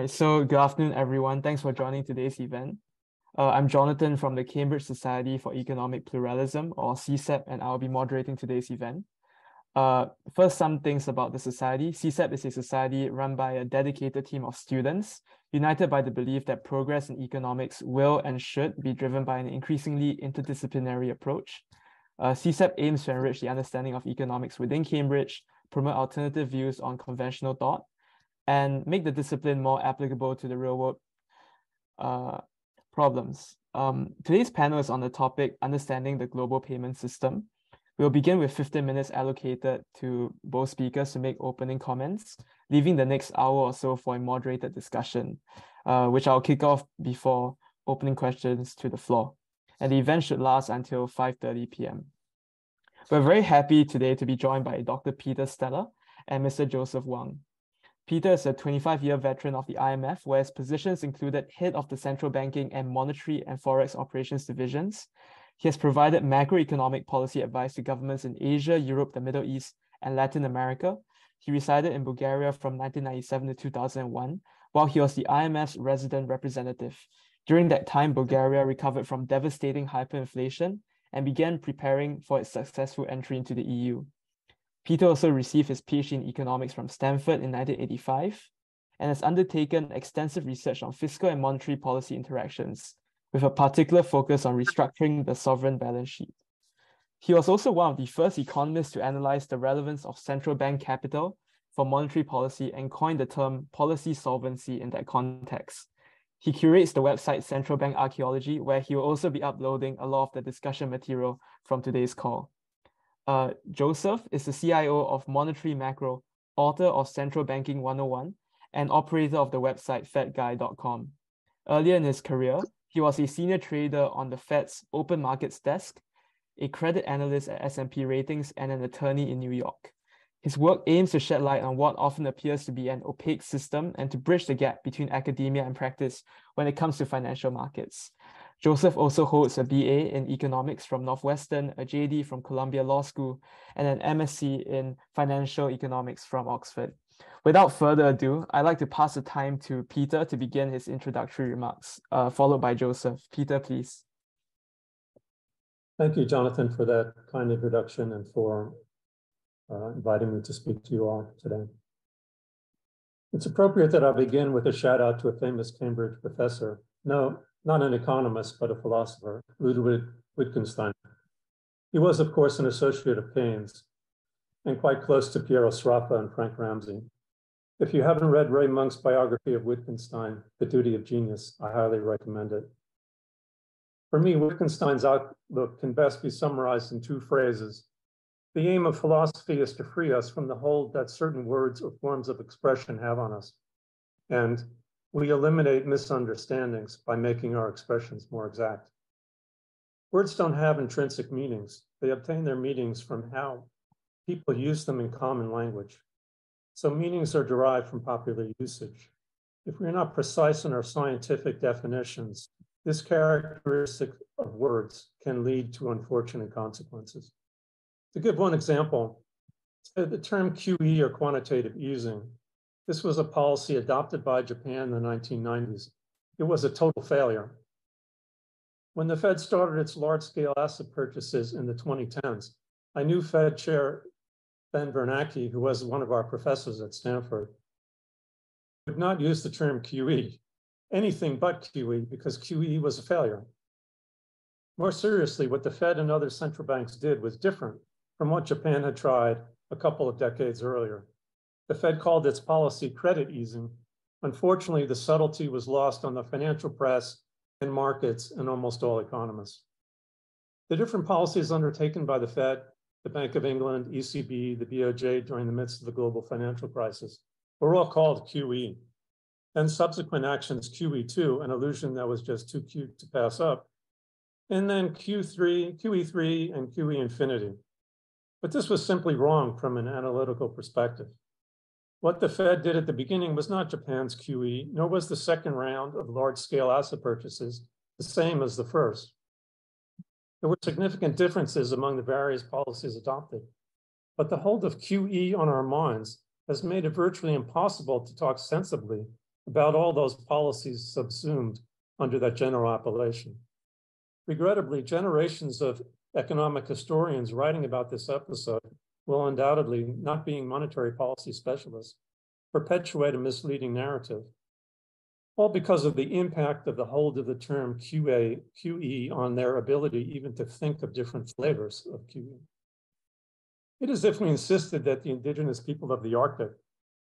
All right, so good afternoon, everyone. Thanks for joining today's event. I'm Jonathan from the Cambridge Society for Economic Pluralism, or CSEP, and I'll be moderating today's event. First, some things about the society. CSEP is a society run by a dedicated team of students, united by the belief that progress in economics will and should be driven by an increasingly interdisciplinary approach. CSEP aims to enrich the understanding of economics within Cambridge, promote alternative views on conventional thought, and make the discipline more applicable to the real-world problems. Today's panel is on the topic, Understanding the Global Payment System. We'll begin with 15 minutes allocated to both speakers to make opening comments, leaving the next hour or so for a moderated discussion, which I'll kick off before opening questions to the floor. And the event should last until 5:30 p.m. We're very happy today to be joined by Dr. Peter Stella and Mr. Joseph Wang. Peter is a 25-year veteran of the IMF, where his positions included head of the Central Banking and Monetary and Forex Operations divisions. He has provided macroeconomic policy advice to governments in Asia, Europe, the Middle East, and Latin America. He resided in Bulgaria from 1997 to 2001, while he was the IMF's resident representative. During that time, Bulgaria recovered from devastating hyperinflation and began preparing for its successful entry into the EU. Peter also received his PhD in economics from Stanford in 1985 and has undertaken extensive research on fiscal and monetary policy interactions, with a particular focus on restructuring the sovereign balance sheet. He was also one of the first economists to analyze the relevance of central bank capital for monetary policy and coined the term policy solvency in that context. He curates the website Central Bank Archaeology, where he will also be uploading a lot of the discussion material from today's call. Joseph is the CIO of Monetary Macro, author of Central Banking 101, and operator of the website Fedguy.com. Earlier in his career, he was a senior trader on the Fed's open markets desk, a credit analyst at S&P Ratings, and an attorney in New York. His work aims to shed light on what often appears to be an opaque system and to bridge the gap between academia and practice when it comes to financial markets. Joseph also holds a BA in economics from Northwestern, a JD from Columbia Law School, and an MSc in financial economics from Oxford. Without further ado, I'd like to pass the time to Peter to begin his introductory remarks, followed by Joseph. Peter, please. Thank you, Jonathan, for that kind introduction and for inviting me to speak to you all today. It's appropriate that I begin with a shout out to a famous Cambridge professor. No, not an economist, but a philosopher, Ludwig Wittgenstein. He was, of course, an associate of Keynes and quite close to Piero Sraffa and Frank Ramsey. If you haven't read Ray Monk's biography of Wittgenstein, The Duty of Genius, I highly recommend it. For me, Wittgenstein's outlook can best be summarized in two phrases. The aim of philosophy is to free us from the hold that certain words or forms of expression have on us, and we eliminate misunderstandings by making our expressions more exact. Words don't have intrinsic meanings. They obtain their meanings from how people use them in common language. So meanings are derived from popular usage. If we're not precise in our scientific definitions, this characteristic of words can lead to unfortunate consequences. To give one example, the term QE, or quantitative easing, this was a policy adopted by Japan in the 1990s. It was a total failure. When the Fed started its large-scale asset purchases in the 2010s, I knew Fed Chair Ben Bernanke, who was one of our professors at Stanford, would not use the term QE, anything but QE, because QE was a failure. More seriously, what the Fed and other central banks did was different from what Japan had tried a couple of decades earlier. The Fed called its policy credit easing. Unfortunately, the subtlety was lost on the financial press and markets and almost all economists. The different policies undertaken by the Fed, the Bank of England, ECB, the BOJ during the midst of the global financial crisis were all called QE. Then subsequent actions, QE2, an illusion that was just too cute to pass up, and then Q3, QE3, and QE infinity. But this was simply wrong from an analytical perspective. What the Fed did at the beginning was not Japan's QE, nor was the second round of large-scale asset purchases the same as the first. There were significant differences among the various policies adopted, but the hold of QE on our minds has made it virtually impossible to talk sensibly about all those policies subsumed under that general appellation. Regrettably, generations of economic historians writing about this episode will undoubtedly, not being monetary policy specialists, perpetuate a misleading narrative, all because of the impact of the hold of the term QE on their ability even to think of different flavors of QE. It is as if we insisted that the indigenous people of the Arctic,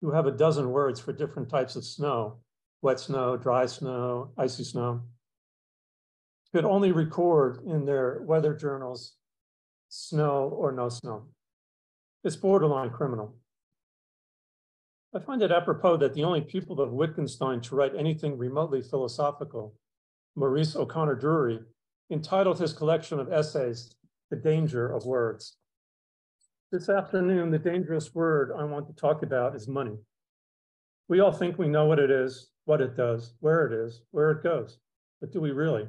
who have a dozen words for different types of snow, wet snow, dry snow, icy snow, could only record in their weather journals snow or no snow. It's borderline criminal. I find it apropos that the only pupil of Wittgenstein to write anything remotely philosophical, Maurice O'Connor Drury, entitled his collection of essays, The Danger of Words. This afternoon, the dangerous word I want to talk about is money. We all think we know what it is, what it does, where it is, where it goes, but do we really?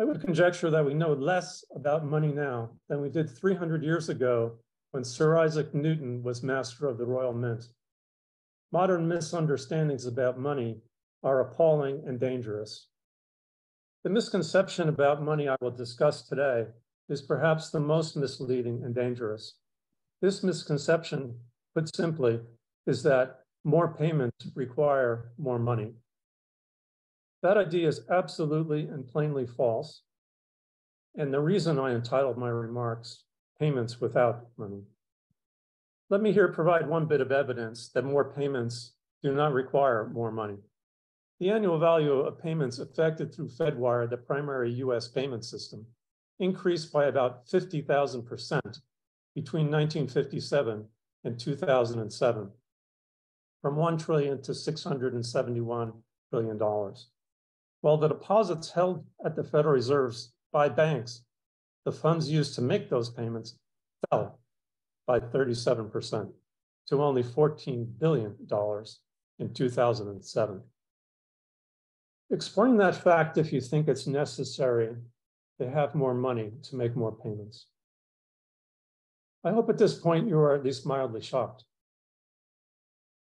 I would conjecture that we know less about money now than we did 300 years ago when Sir Isaac Newton was master of the Royal Mint. Modern misunderstandings about money are appalling and dangerous. The misconception about money I will discuss today is perhaps the most misleading and dangerous. This misconception, put simply, is that more payments require more money. That idea is absolutely and plainly false, and the reason I entitled my remarks, Payments Without Money. Let me here provide one bit of evidence that more payments do not require more money. The annual value of payments effected through Fedwire, the primary US payment system, increased by about 50,000% between 1957 and 2007, from $1 trillion to $671 billion. While the deposits held at the Federal Reserves by banks, the funds used to make those payments fell by 37% to only $14 billion in 2007. Explain that fact if you think it's necessary to have more money to make more payments. I hope at this point you are at least mildly shocked.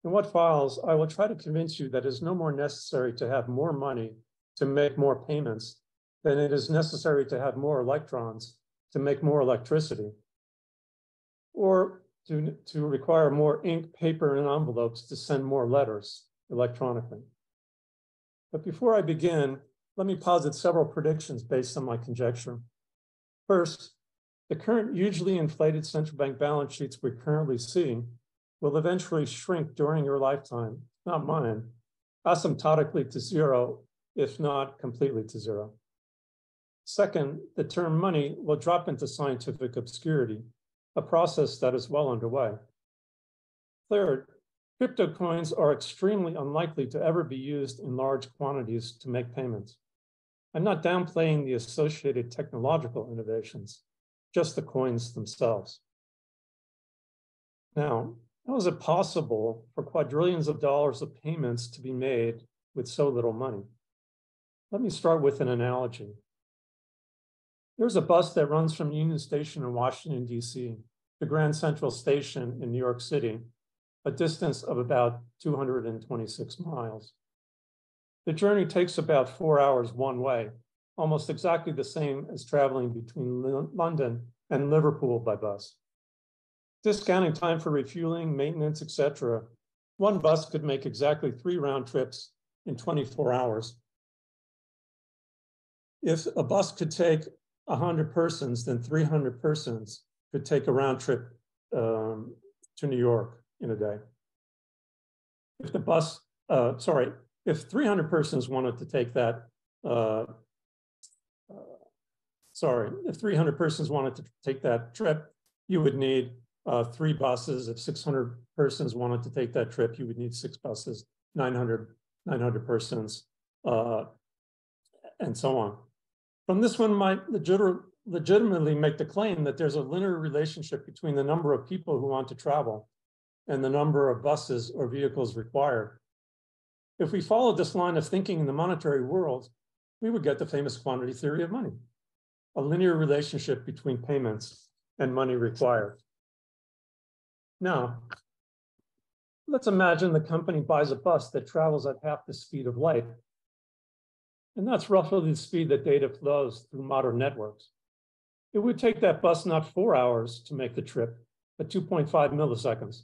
In what follows, I will try to convince you that it is no more necessary to have more money to make more payments than it is necessary to have more electrons to make more electricity, or to require more ink, paper, and envelopes to send more letters electronically. But before I begin, let me posit several predictions based on my conjecture. First, the current hugely inflated central bank balance sheets we're currently seeing will eventually shrink during your lifetime, not mine, asymptotically to zero, if not completely to zero. Second, the term money will drop into scientific obscurity, a process that is well underway. Third, crypto coins are extremely unlikely to ever be used in large quantities to make payments. I'm not downplaying the associated technological innovations, just the coins themselves. Now, how is it possible for quadrillions of dollars of payments to be made with so little money? Let me start with an analogy. There's a bus that runs from Union Station in Washington, D.C. to Grand Central Station in New York City, a distance of about 226 miles. The journey takes about 4 hours one way, almost exactly the same as traveling between London and Liverpool by bus. Discounting time for refueling, maintenance, etc., one bus could make exactly 3 round trips in 24 hours. If a bus could take 100 persons, then 300 persons could take a round trip to New York in a day. If the bus, if 300 persons wanted to take that, if 300 persons wanted to take that trip, you would need 3 buses. If 600 persons wanted to take that trip, you would need 6 buses, 900 persons, and so on. From this one might legitimately make the claim that there's a linear relationship between the number of people who want to travel and the number of buses or vehicles required. If we followed this line of thinking in the monetary world, we would get the famous quantity theory of money, a linear relationship between payments and money required. Now, Let's imagine the company buys a bus that travels at half the speed of light. And that's roughly the speed that data flows through modern networks. It would take that bus not 4 hours to make the trip, but 2.5 milliseconds.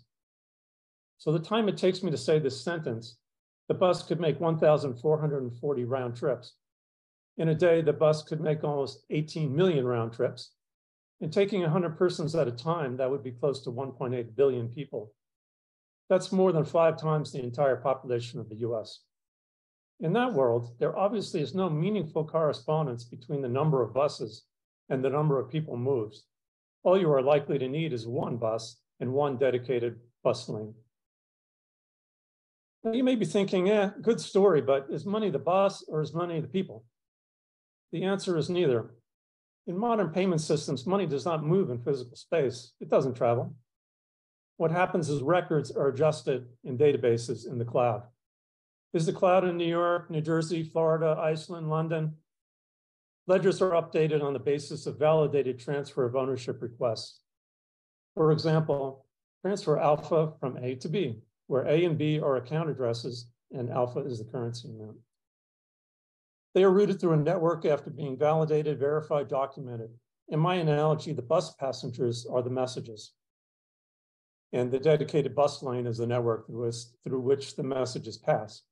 So the time it takes me to say this sentence, the bus could make 1,440 round trips. In a day, the bus could make almost 18 million round trips. And taking 100 persons at a time, that would be close to 1.8 billion people. That's more than 5 times the entire population of the US. In that world, there obviously is no meaningful correspondence between the number of buses and the number of people moved. All you are likely to need is one bus and one dedicated bus lane. Now you may be thinking, good story, but is money the boss or is money the people? The answer is neither. In modern payment systems, money does not move in physical space. It doesn't travel. What happens is records are adjusted in databases in the cloud. Is the cloud in New York, New Jersey, Florida, Iceland, London? Ledgers are updated on the basis of validated transfer of ownership requests. For example, transfer alpha from A to B, where A and B are account addresses and alpha is the currency amount. They are routed through a network after being validated, verified, documented. In my analogy, the bus passengers are the messages. And the dedicated bus lane is the network through which the messages pass.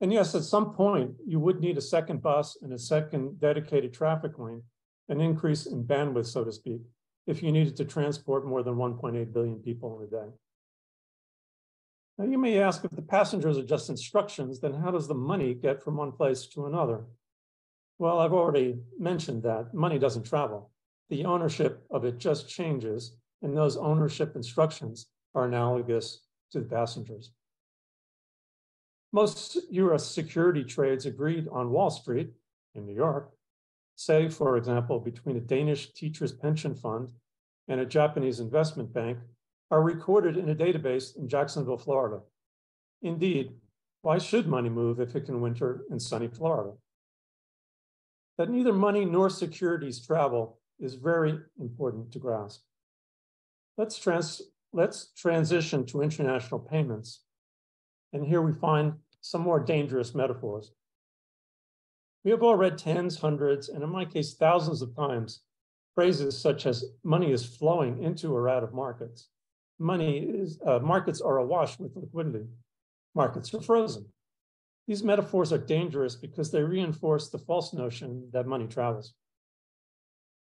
And yes, at some point, you would need a second bus and a second dedicated traffic lane, an increase in bandwidth, so to speak, if you needed to transport more than 1.8 billion people in a day. Now, you may ask, if the passengers are just instructions, then how does the money get from one place to another? Well, I've already mentioned that money doesn't travel. The ownership of it just changes, and those ownership instructions are analogous to the passengers. Most U.S. security trades agreed on Wall Street in New York, say, for example, between a Danish teacher's pension fund and a Japanese investment bank, are recorded in a database in Jacksonville, Florida. Indeed, why should money move if it can winter in sunny Florida? That neither money nor securities travel is very important to grasp. Let's transition to international payments. And here we find some more dangerous metaphors. We have all read tens, hundreds, and in my case, thousands of times, phrases such as money is flowing into or out of markets. Markets are awash with liquidity. Markets are frozen. These metaphors are dangerous because they reinforce the false notion that money travels.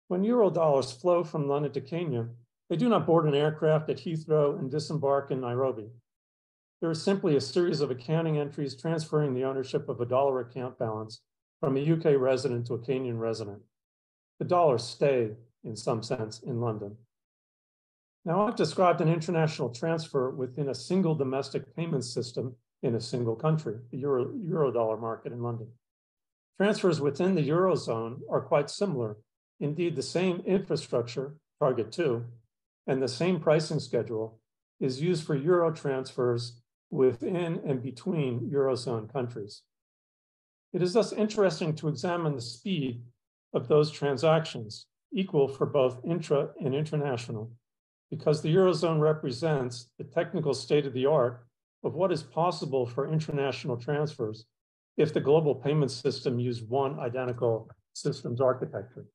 When euro dollars flow from London to Kenya, they do not board an aircraft at Heathrow and disembark in Nairobi. There is simply a series of accounting entries transferring the ownership of a dollar account balance from a UK resident to a Kenyan resident. The dollars stay, in some sense, in London. Now, I've described an international transfer within a single domestic payment system in a single country, the Eurodollar market in London. Transfers within the Eurozone are quite similar. Indeed, the same infrastructure, Target 2, and the same pricing schedule is used for Euro transfers within and between Eurozone countries. It is thus interesting to examine the speed of those transactions, equal for both intra and international, because the Eurozone represents the technical state of the art of what is possible for international transfers if the global payment system used one identical systems architecture.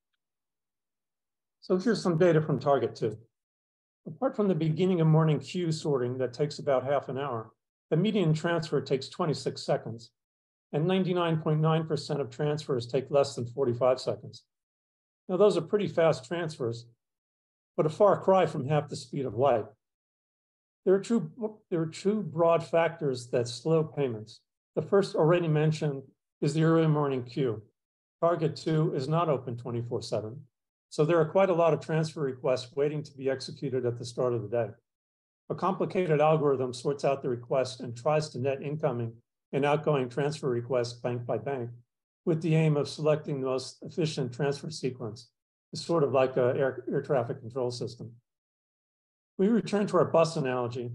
So here's some data from Target 2. Apart from the beginning of morning queue sorting that takes about half an hour, the median transfer takes 26 seconds, and 99.9% of transfers take less than 45 seconds. Now, those are pretty fast transfers, but a far cry from half the speed of light. There are two broad factors that slow payments. The first already mentioned is the early morning queue. Target 2 is not open 24/7, so there are quite a lot of transfer requests waiting to be executed at the start of the day. A complicated algorithm sorts out the request and tries to net incoming and outgoing transfer requests bank by bank, with the aim of selecting the most efficient transfer sequence. It's sort of like an air traffic control system. We return to our bus analogy.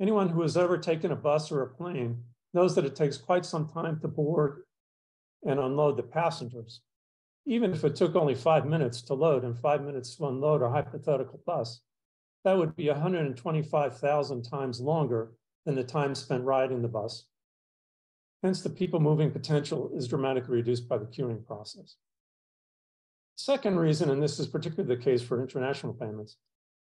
Anyone who has ever taken a bus or a plane knows that it takes quite some time to board and unload the passengers. Even if it took only 5 minutes to load and 5 minutes to unload a hypothetical bus, that would be 125,000 times longer than the time spent riding the bus. Hence, the people moving potential is dramatically reduced by the queuing process. Second reason, and this is particularly the case for international payments,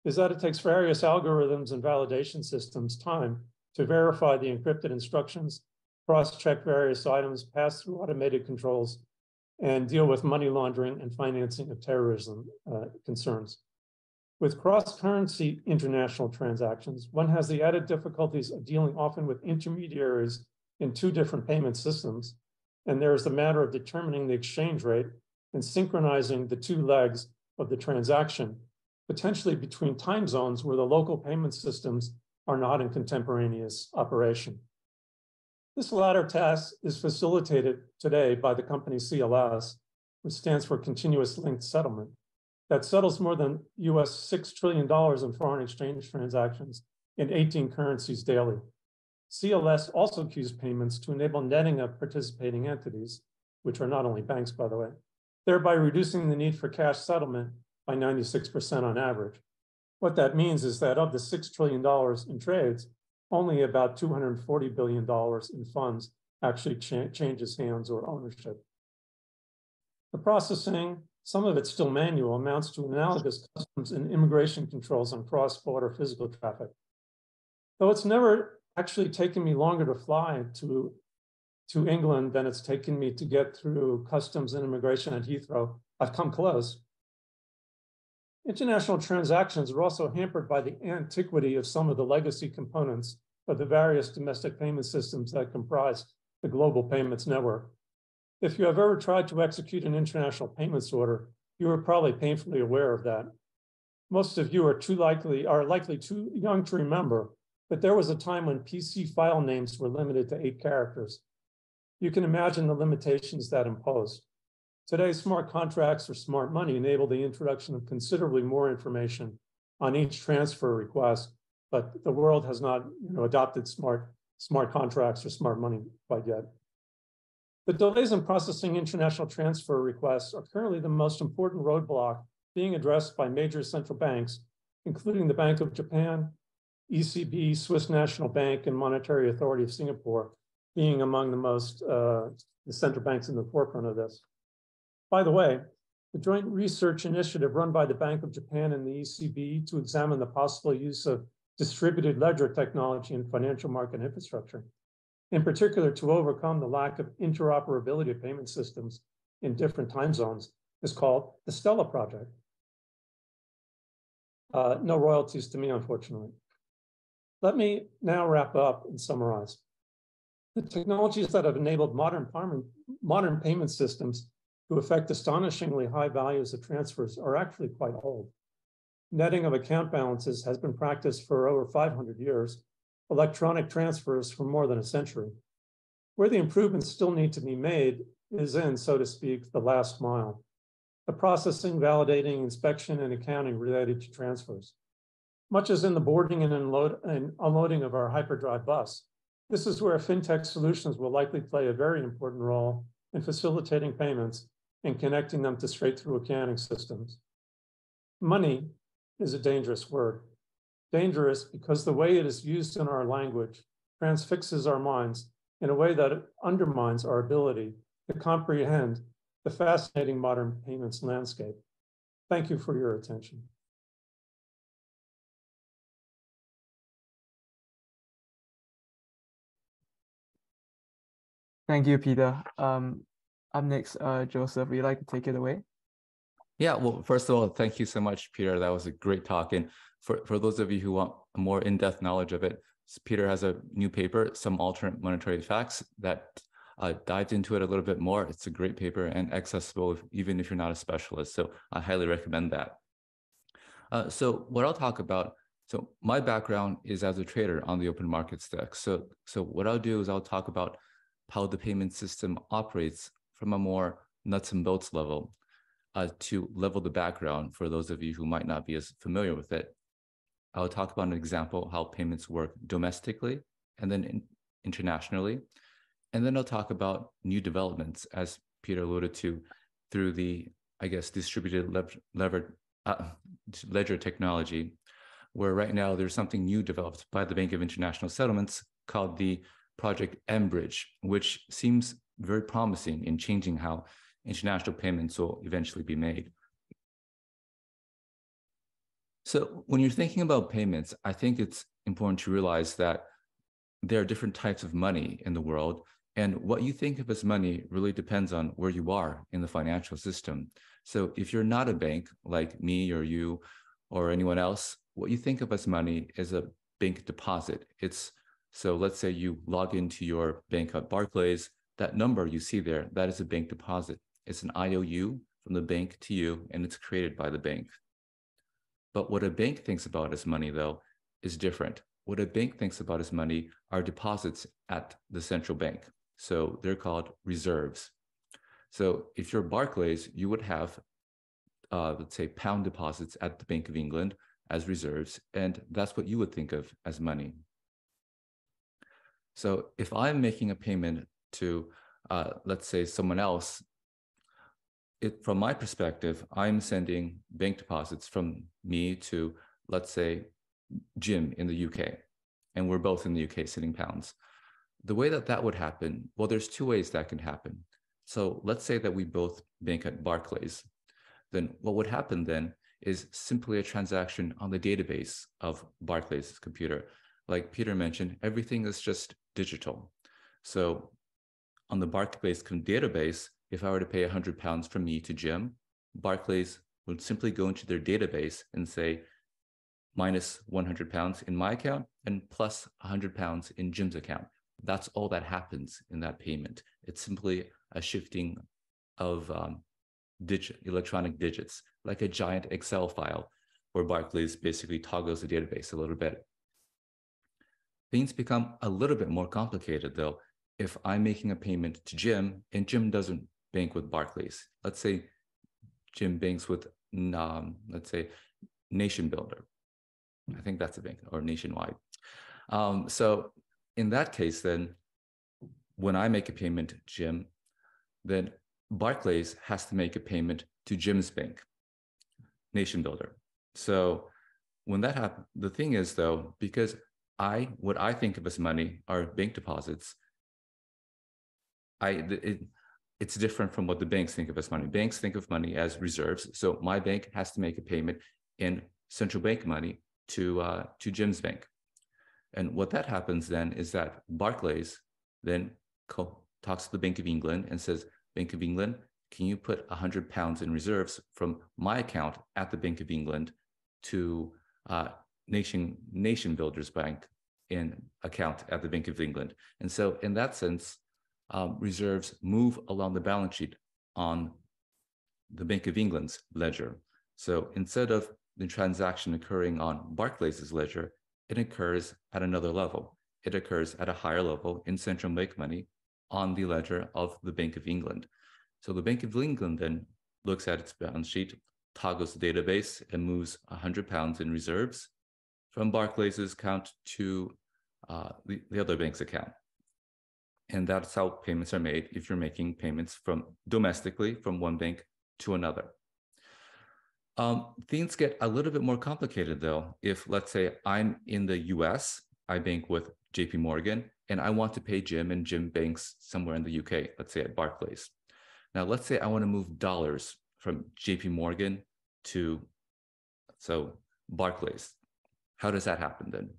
is that it takes various algorithms and validation systems time to verify the encrypted instructions, cross-check various items, pass through automated controls, and deal with money laundering and financing of terrorism concerns. With cross-currency international transactions, one has the added difficulties of dealing often with intermediaries in two different payment systems, and there is the matter of determining the exchange rate and synchronizing the two legs of the transaction, potentially between time zones where the local payment systems are not in contemporaneous operation. This latter task is facilitated today by the company CLS, which stands for Continuous Linked Settlement, that settles more than US $6 trillion in foreign exchange transactions in 18 currencies daily. CLS also queues payments to enable netting of participating entities, which are not only banks, by the way, thereby reducing the need for cash settlement by 96% on average. What that means is that of the $6 trillion in trades, only about $240 billion in funds actually changes hands or ownership. The processing, some of it still manual, amounts to analogous customs and immigration controls on cross-border physical traffic. Though it's never actually taken me longer to fly to England than it's taken me to get through customs and immigration at Heathrow, I've come close. International transactions are also hampered by the antiquity of some of the legacy components of the various domestic payment systems that comprise the global payments network. If you have ever tried to execute an international payments order, you are probably painfully aware of that. Most of you are likely too young to remember, but there was a time when PC file names were limited to 8 characters. You can imagine the limitations that imposed. Today, smart contracts or smart money enable the introduction of considerably more information on each transfer request, but the world has not, adopted smart contracts or smart money quite yet. The delays in processing international transfer requests are currently the most important roadblock being addressed by major central banks, including the Bank of Japan, ECB, Swiss National Bank, and Monetary Authority of Singapore, being among the central banks in the forefront of this. By the way, the joint research initiative run by the Bank of Japan and the ECB to examine the possible use of distributed ledger technology in financial market infrastructure, in particular to overcome the lack of interoperability of payment systems in different time zones, is called the Stella Project. No royalties to me, unfortunately. Let me now wrap up and summarize. The technologies that have enabled modern payment systems to affect astonishingly high values of transfers are actually quite old. Netting of account balances has been practiced for over 500 years, electronic transfers for more than a century. Where the improvements still need to be made is in, so to speak, the last mile, the processing, validating, inspection, and accounting related to transfers. Much as in the boarding and unloading of our hyperdrive bus, this is where fintech solutions will likely play a very important role in facilitating payments and connecting them to straight-through accounting systems. Money is a dangerous word. Dangerous because the way it is used in our language transfixes our minds in a way that undermines our ability to comprehend the fascinating modern payments landscape. Thank you for your attention. Thank you, Peter. Up next, Joseph, would you like to take it away? Yeah, well, first of all, thank you so much, Peter. That was a great talk. And for those of you who want a more in-depth knowledge of it, Peter has a new paper, Some Alternate Monetary Facts, that dives into it a little bit more. It's a great paper and accessible even if you're not a specialist. So I highly recommend that. So what I'll talk about, so my background is as a trader on the open markets desk. So what I'll do is I'll talk about how the payment system operates from a more nuts and bolts level to level the background for those of you who might not be as familiar with it. I'll talk about an example how payments work domestically and then internationally. And then I'll talk about new developments, as Peter alluded to, through the, I guess, distributed ledger technology, where right now there's something new developed by the Bank of International Settlements called the Project mBridge, which seems very promising in changing how international payments will eventually be made. So when you're thinking about payments, I think it's important to realize that there are different types of money in the world, and what you think of as money really depends on where you are in the financial system. So if you're not a bank like me or you or anyone else, what you think of as money is a bank deposit. So let's say you log into your bank at Barclays, that number you see there, that is a bank deposit. It's an IOU from the bank to you, and it's created by the bank. But what a bank thinks about as money, though, is different. What a bank thinks about as money are deposits at the central bank. So they're called reserves. So if you're Barclays, you would have, let's say, pound deposits at the Bank of England as reserves, and that's what you would think of as money. So if I'm making a payment to, let's say, someone else, from my perspective, I'm sending bank deposits from me to, let's say, Jim in the UK, and we're both in the UK sitting pounds. The way that would happen, well, there's two ways that can happen. So let's say that we both bank at Barclays. Then what would happen then is simply a transaction on the database of Barclays' computer. Like Peter mentioned, everything is just digital. So on the Barclays database, if I were to pay £100 from me to Jim, Barclays would simply go into their database and say, minus £100 in my account and plus £100 in Jim's account. That's all that happens in that payment. It's simply a shifting of electronic digits, like a giant Excel file where Barclays basically toggles the database a little bit. Things become a little bit more complicated, though, if I'm making a payment to Jim and Jim doesn't bank with Barclays. Let's say Jim banks with, let's say, Nation Builder. I think that's a bank, or Nationwide. So in that case, then, when I make a payment to Jim, then Barclays has to make a payment to Jim's bank, Nation Builder. So when that happens, the thing is, though, because what I think of as money are bank deposits, it's different from what the banks think of as money. Banks think of money as reserves. So my bank has to make a payment in central bank money to Jim's bank. And what that happens then is that Barclays then talks to the Bank of England and says, Bank of England, can you put £100 in reserves from my account at the Bank of England to Nation Builder's bank in account at the Bank of England? And so in that sense, reserves move along the balance sheet on the Bank of England's ledger. So instead of the transaction occurring on Barclays' ledger, it occurs at another level. It occurs at a higher level in central bank money on the ledger of the Bank of England. So the Bank of England then looks at its balance sheet, toggles the database, and moves £100 in reserves from Barclays' account to the other bank's account. And that's how payments are made if you're making payments domestically from one bank to another. Things get a little bit more complicated, though, if, let's say, I'm in the US, I bank with JP Morgan, and I want to pay Jim, and Jim banks somewhere in the UK, let's say at Barclays. Now, let's say I want to move dollars from JP Morgan to, Barclays. How does that happen then?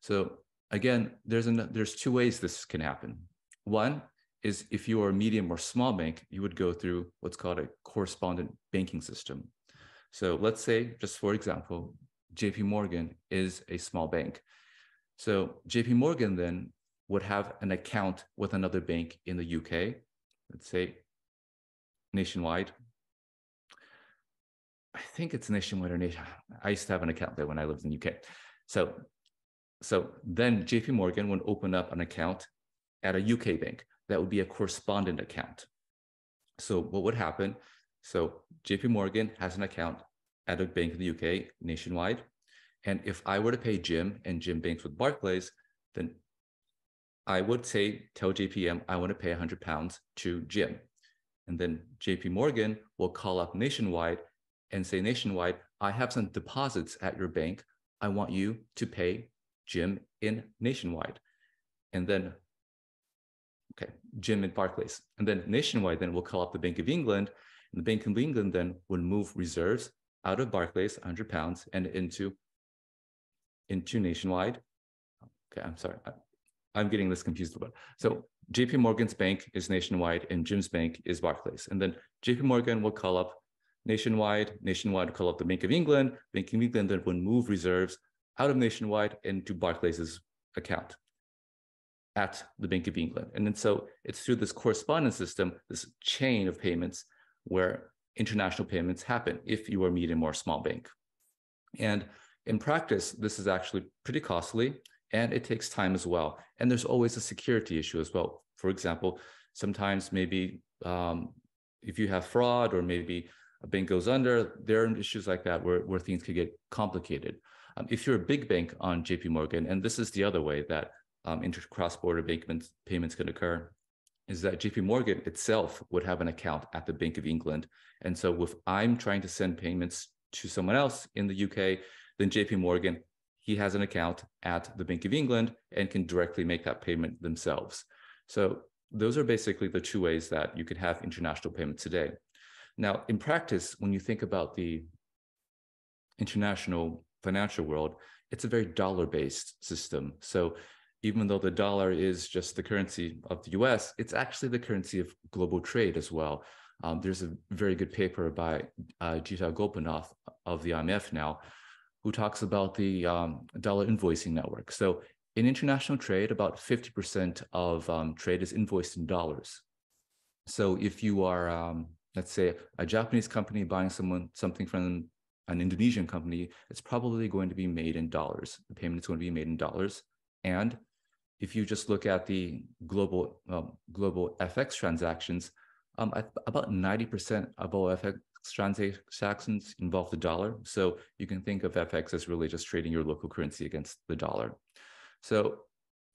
So again, there's two ways this can happen. One is if you are a medium or small bank, you would go through what's called a correspondent banking system. So let's say, just for example, JP Morgan is a small bank. So JP Morgan then would have an account with another bank in the UK, let's say Nationwide. I think it's Nationwide or Nation. I used to have an account there when I lived in the UK. So then JP Morgan would open up an account at a UK bank. That would be a correspondent account. So what would happen? So JP Morgan has an account at a bank in the UK, Nationwide. And if I were to pay Jim and Jim banks with Barclays, then I would tell JPM, I want to pay £100 to Jim. And then JP Morgan will call up Nationwide and say, Nationwide, I have some deposits at your bank. I want you to pay Jim in Nationwide. and then, okay, Jim at Barclays. And then Nationwide then will call up the Bank of England, and the Bank of England then would move reserves out of Barclays, £100, and into Nationwide. Okay, I'm sorry, I'm getting this confused a bit. So JP Morgan's bank is Nationwide and Jim's bank is Barclays. And then JP Morgan will call up Nationwide, Nationwide will call up the Bank of England, Bank of England then would move reserves out of Nationwide into Barclays' account at the Bank of England. And then so it's through this correspondence system, this chain of payments where international payments happen if you are medium or small bank. And in practice, this is actually pretty costly and it takes time as well. And there's always a security issue as well. For example, sometimes maybe if you have fraud or maybe a bank goes under, there are issues like that where things could get complicated. If you're a big bank on JP Morgan, and this is the other way that cross-border bank payments could occur, is that JP Morgan itself would have an account at the Bank of England. And so if I'm trying to send payments to someone else in the UK, then JP Morgan, he has an account at the Bank of England and can directly make that payment themselves. So those are basically the two ways that you could have international payments today. Now, in practice, when you think about the international financial world, it's a very dollar-based system. So even though the dollar is just the currency of the US, it's actually the currency of global trade as well. There's a very good paper by Gita Gopinath of the IMF now, who talks about the dollar invoicing network. So in international trade, about 50% of trade is invoiced in dollars. So if you are, let's say, a Japanese company buying something from an Indonesian company, it's probably going to be made in dollars. The payment is going to be made in dollars. And if you just look at the global global FX transactions, about 90% of all FX transactions involve the dollar. So you can think of FX as really just trading your local currency against the dollar. So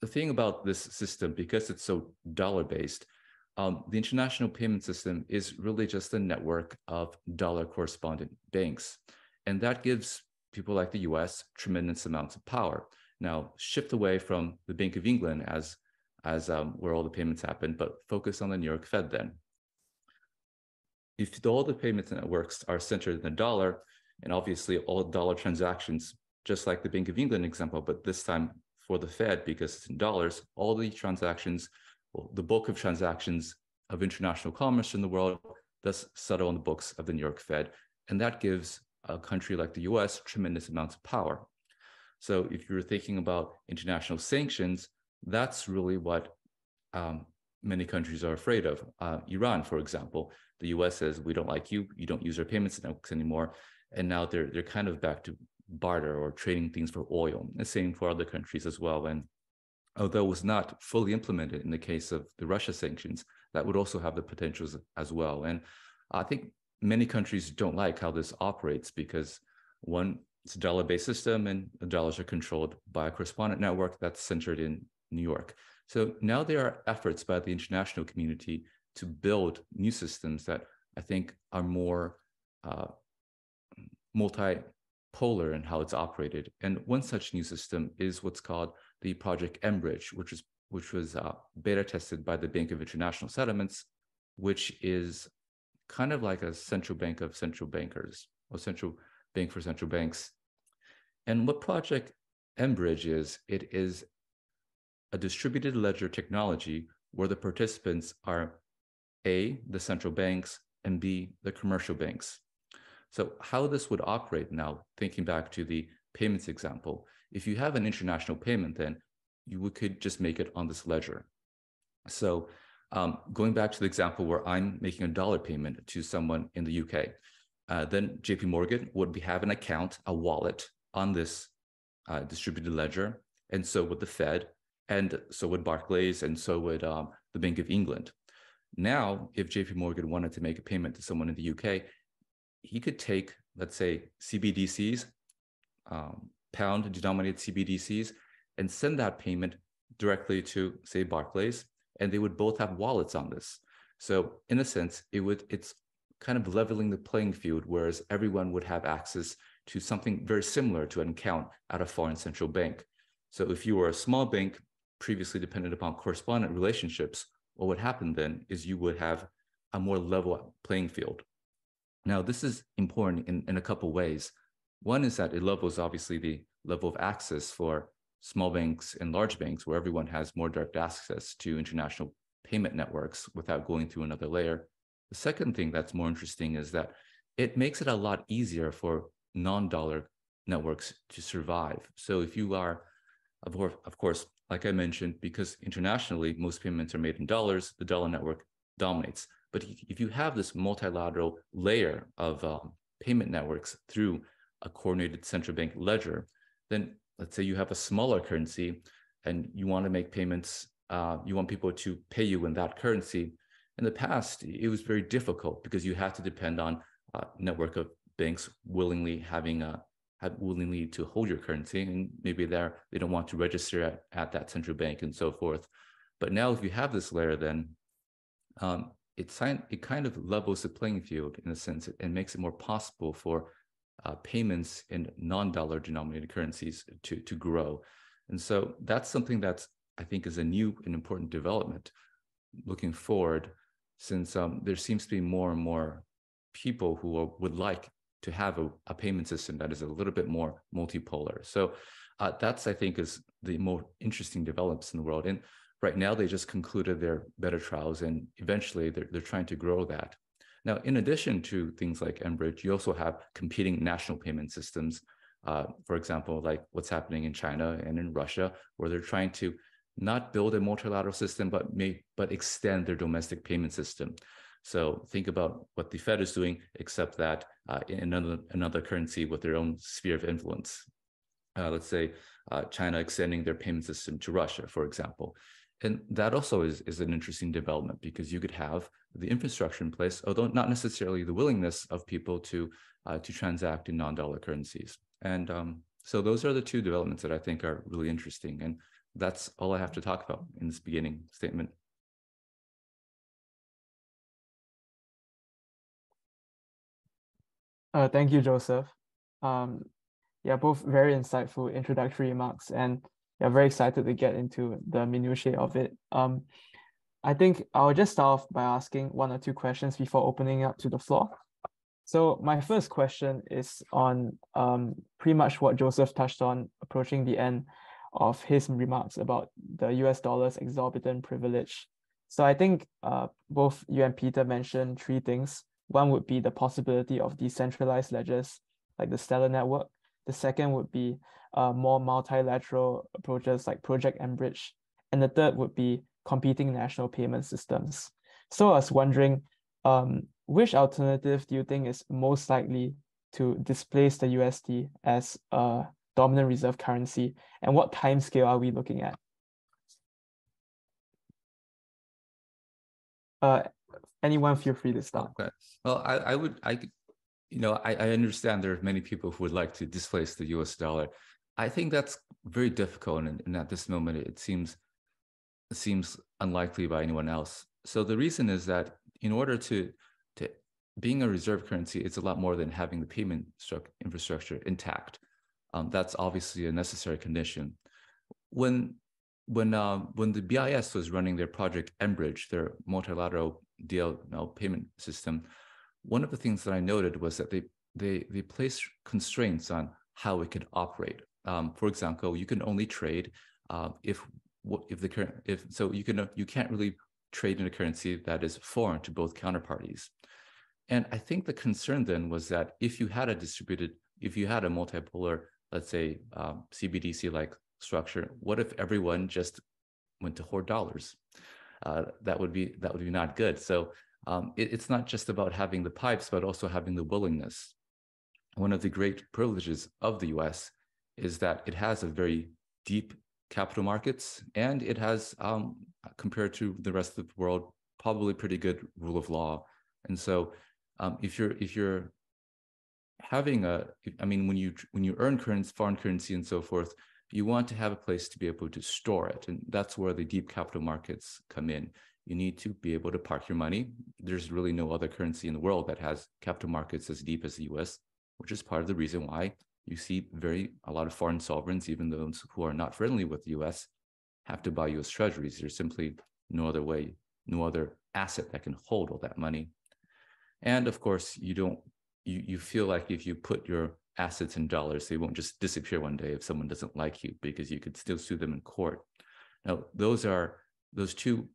the thing about this system, because it's so dollar-based, the international payment system is really just a network of dollar correspondent banks. And that gives people like the US tremendous amounts of power. Now, shift away from the Bank of England as where all the payments happen, but focus on the New York Fed then. If all the payments networks are centered in the dollar, and obviously all dollar transactions, just like the Bank of England example, but this time for the Fed, because it's in dollars, all the transactions, well, the bulk of transactions of international commerce in the world, thus settle on the books of the New York Fed. And that gives a country like the US tremendous amounts of power. So if you're thinking about international sanctions, that's really what many countries are afraid of. Iran, for example, the US says, we don't like you, you don't use our payments networks anymore. And now they're kind of back to barter or trading things for oil. The same for other countries as well. And although it was not fully implemented in the case of the Russia sanctions, that would also have the potentials as well. And I think many countries don't like how this operates because one, it's a dollar-based system and the dollars are controlled by a correspondent network that's centered in New York. So now there are efforts by the international community to build new systems that I think are more multipolar in how it's operated. And one such new system is what's called the Project mBridge, which was beta tested by the Bank of International Settlements, which is kind of like a central bank of central bankers or central bank for central banks. And what Project mBridge is, it is a distributed ledger technology where the participants are A, the central banks, and B, the commercial banks. So how this would operate now, thinking back to the payments example, if you have an international payment, then you could just make it on this ledger. So going back to the example where I'm making a dollar payment to someone in the UK, then JP Morgan would have an account, a wallet on this distributed ledger, and so would the Fed, and so would Barclays, and so would the Bank of England. Now, if JP Morgan wanted to make a payment to someone in the UK, he could take, let's say, CBDCs, pound-denominated CBDCs, and send that payment directly to, say, Barclays, and they would both have wallets on this. So in a sense, it's kind of leveling the playing field, whereas everyone would have access to something very similar to an account at a foreign central bank. So if you were a small bank, previously depended upon correspondent relationships, what would happen then is you would have a more level playing field. Now, this is important in a couple ways. One is that it levels, obviously, the level of access for small banks and large banks, where everyone has more direct access to international payment networks without going through another layer. The second thing that's more interesting is that it makes it a lot easier for non-dollar networks to survive. So if you are, of course, like I mentioned, because internationally, most payments are made in dollars, the dollar network dominates. But if you have this multilateral layer of payment networks through a coordinated central bank ledger, then let's say you have a smaller currency and you want to make payments, you want people to pay you in that currency. In the past, it was very difficult because you had to depend on a network of banks willingly having willingly to hold your currency, and maybe they don't want to register at that central bank and so forth. But now if you have this layer, then it kind of levels the playing field in a sense and makes it more possible for payments in non-dollar denominated currencies to grow. And so that's something that's, I think, is a new and important development looking forward, since there seems to be more and more people who would like to have a payment system that is a little bit more multipolar. So that's, I think, is the more interesting developments in the world. And right now, they just concluded their beta trials, and eventually they're trying to grow that. Now, in addition to things like mBridge, you also have competing national payment systems, for example, like what's happening in China and in Russia, where they're trying to not build a multilateral system, but extend their domestic payment system. So think about what the Fed is doing, except that in another currency with their own sphere of influence. Let's say China extending their payment system to Russia, for example. And that also is an interesting development, because you could have the infrastructure in place, although not necessarily the willingness of people to transact in non-dollar currencies. And so those are the two developments that I think are really interesting. And that's all I have to talk about in this beginning statement. Thank you, Joseph. Yeah, both very insightful introductory remarks, and yeah, very excited to get into the minutiae of it. I think I'll just start off by asking one or two questions before opening up to the floor. So my first question is on pretty much what Joseph touched on approaching the end of his remarks about the US dollar's exorbitant privilege. So I think both you and Peter mentioned three things. One would be the possibility of decentralized ledgers like the Stellar Network. The second would be more multilateral approaches like Project mBridge, and the third would be competing national payment systems. So I was wondering, which alternative do you think is most likely to displace the USD as a dominant reserve currency, and what timescale are we looking at? Anyone feel free to start. Okay. Well, I understand there are many people who would like to displace the US dollar. I think that's very difficult, and at this moment, it seems unlikely by anyone else. So the reason is that in order to being a reserve currency, it's a lot more than having the payment infrastructure intact. That's obviously a necessary condition. When the BIS was running their Project mBridge, their multilateral DL payment system, one of the things that I noted was that they placed constraints on how it could operate. For example, you can only trade you can't really trade in a currency that is foreign to both counterparties. And I think the concern then was that if you had a multipolar, let's say CBDC-like structure, what if everyone just went to hoard dollars? That would be not good. So it's not just about having the pipes, but also having the willingness. One of the great privileges of the US is that it has a very deep capital markets, and it has, compared to the rest of the world, probably pretty good rule of law. And so if you're having when you earn foreign currency and so forth, you want to have a place to be able to store it. And that's where the deep capital markets come in. You need to be able to park your money. There's really no other currency in the world that has capital markets as deep as the US, which is part of the reason why you see a lot of foreign sovereigns, even those who are not friendly with the US, have to buy US treasuries. There's simply no other way, no other asset that can hold all that money. And of course, you feel like if you put your assets in dollars, they won't just disappear one day if someone doesn't like you, because you could still sue them in court. Now, those two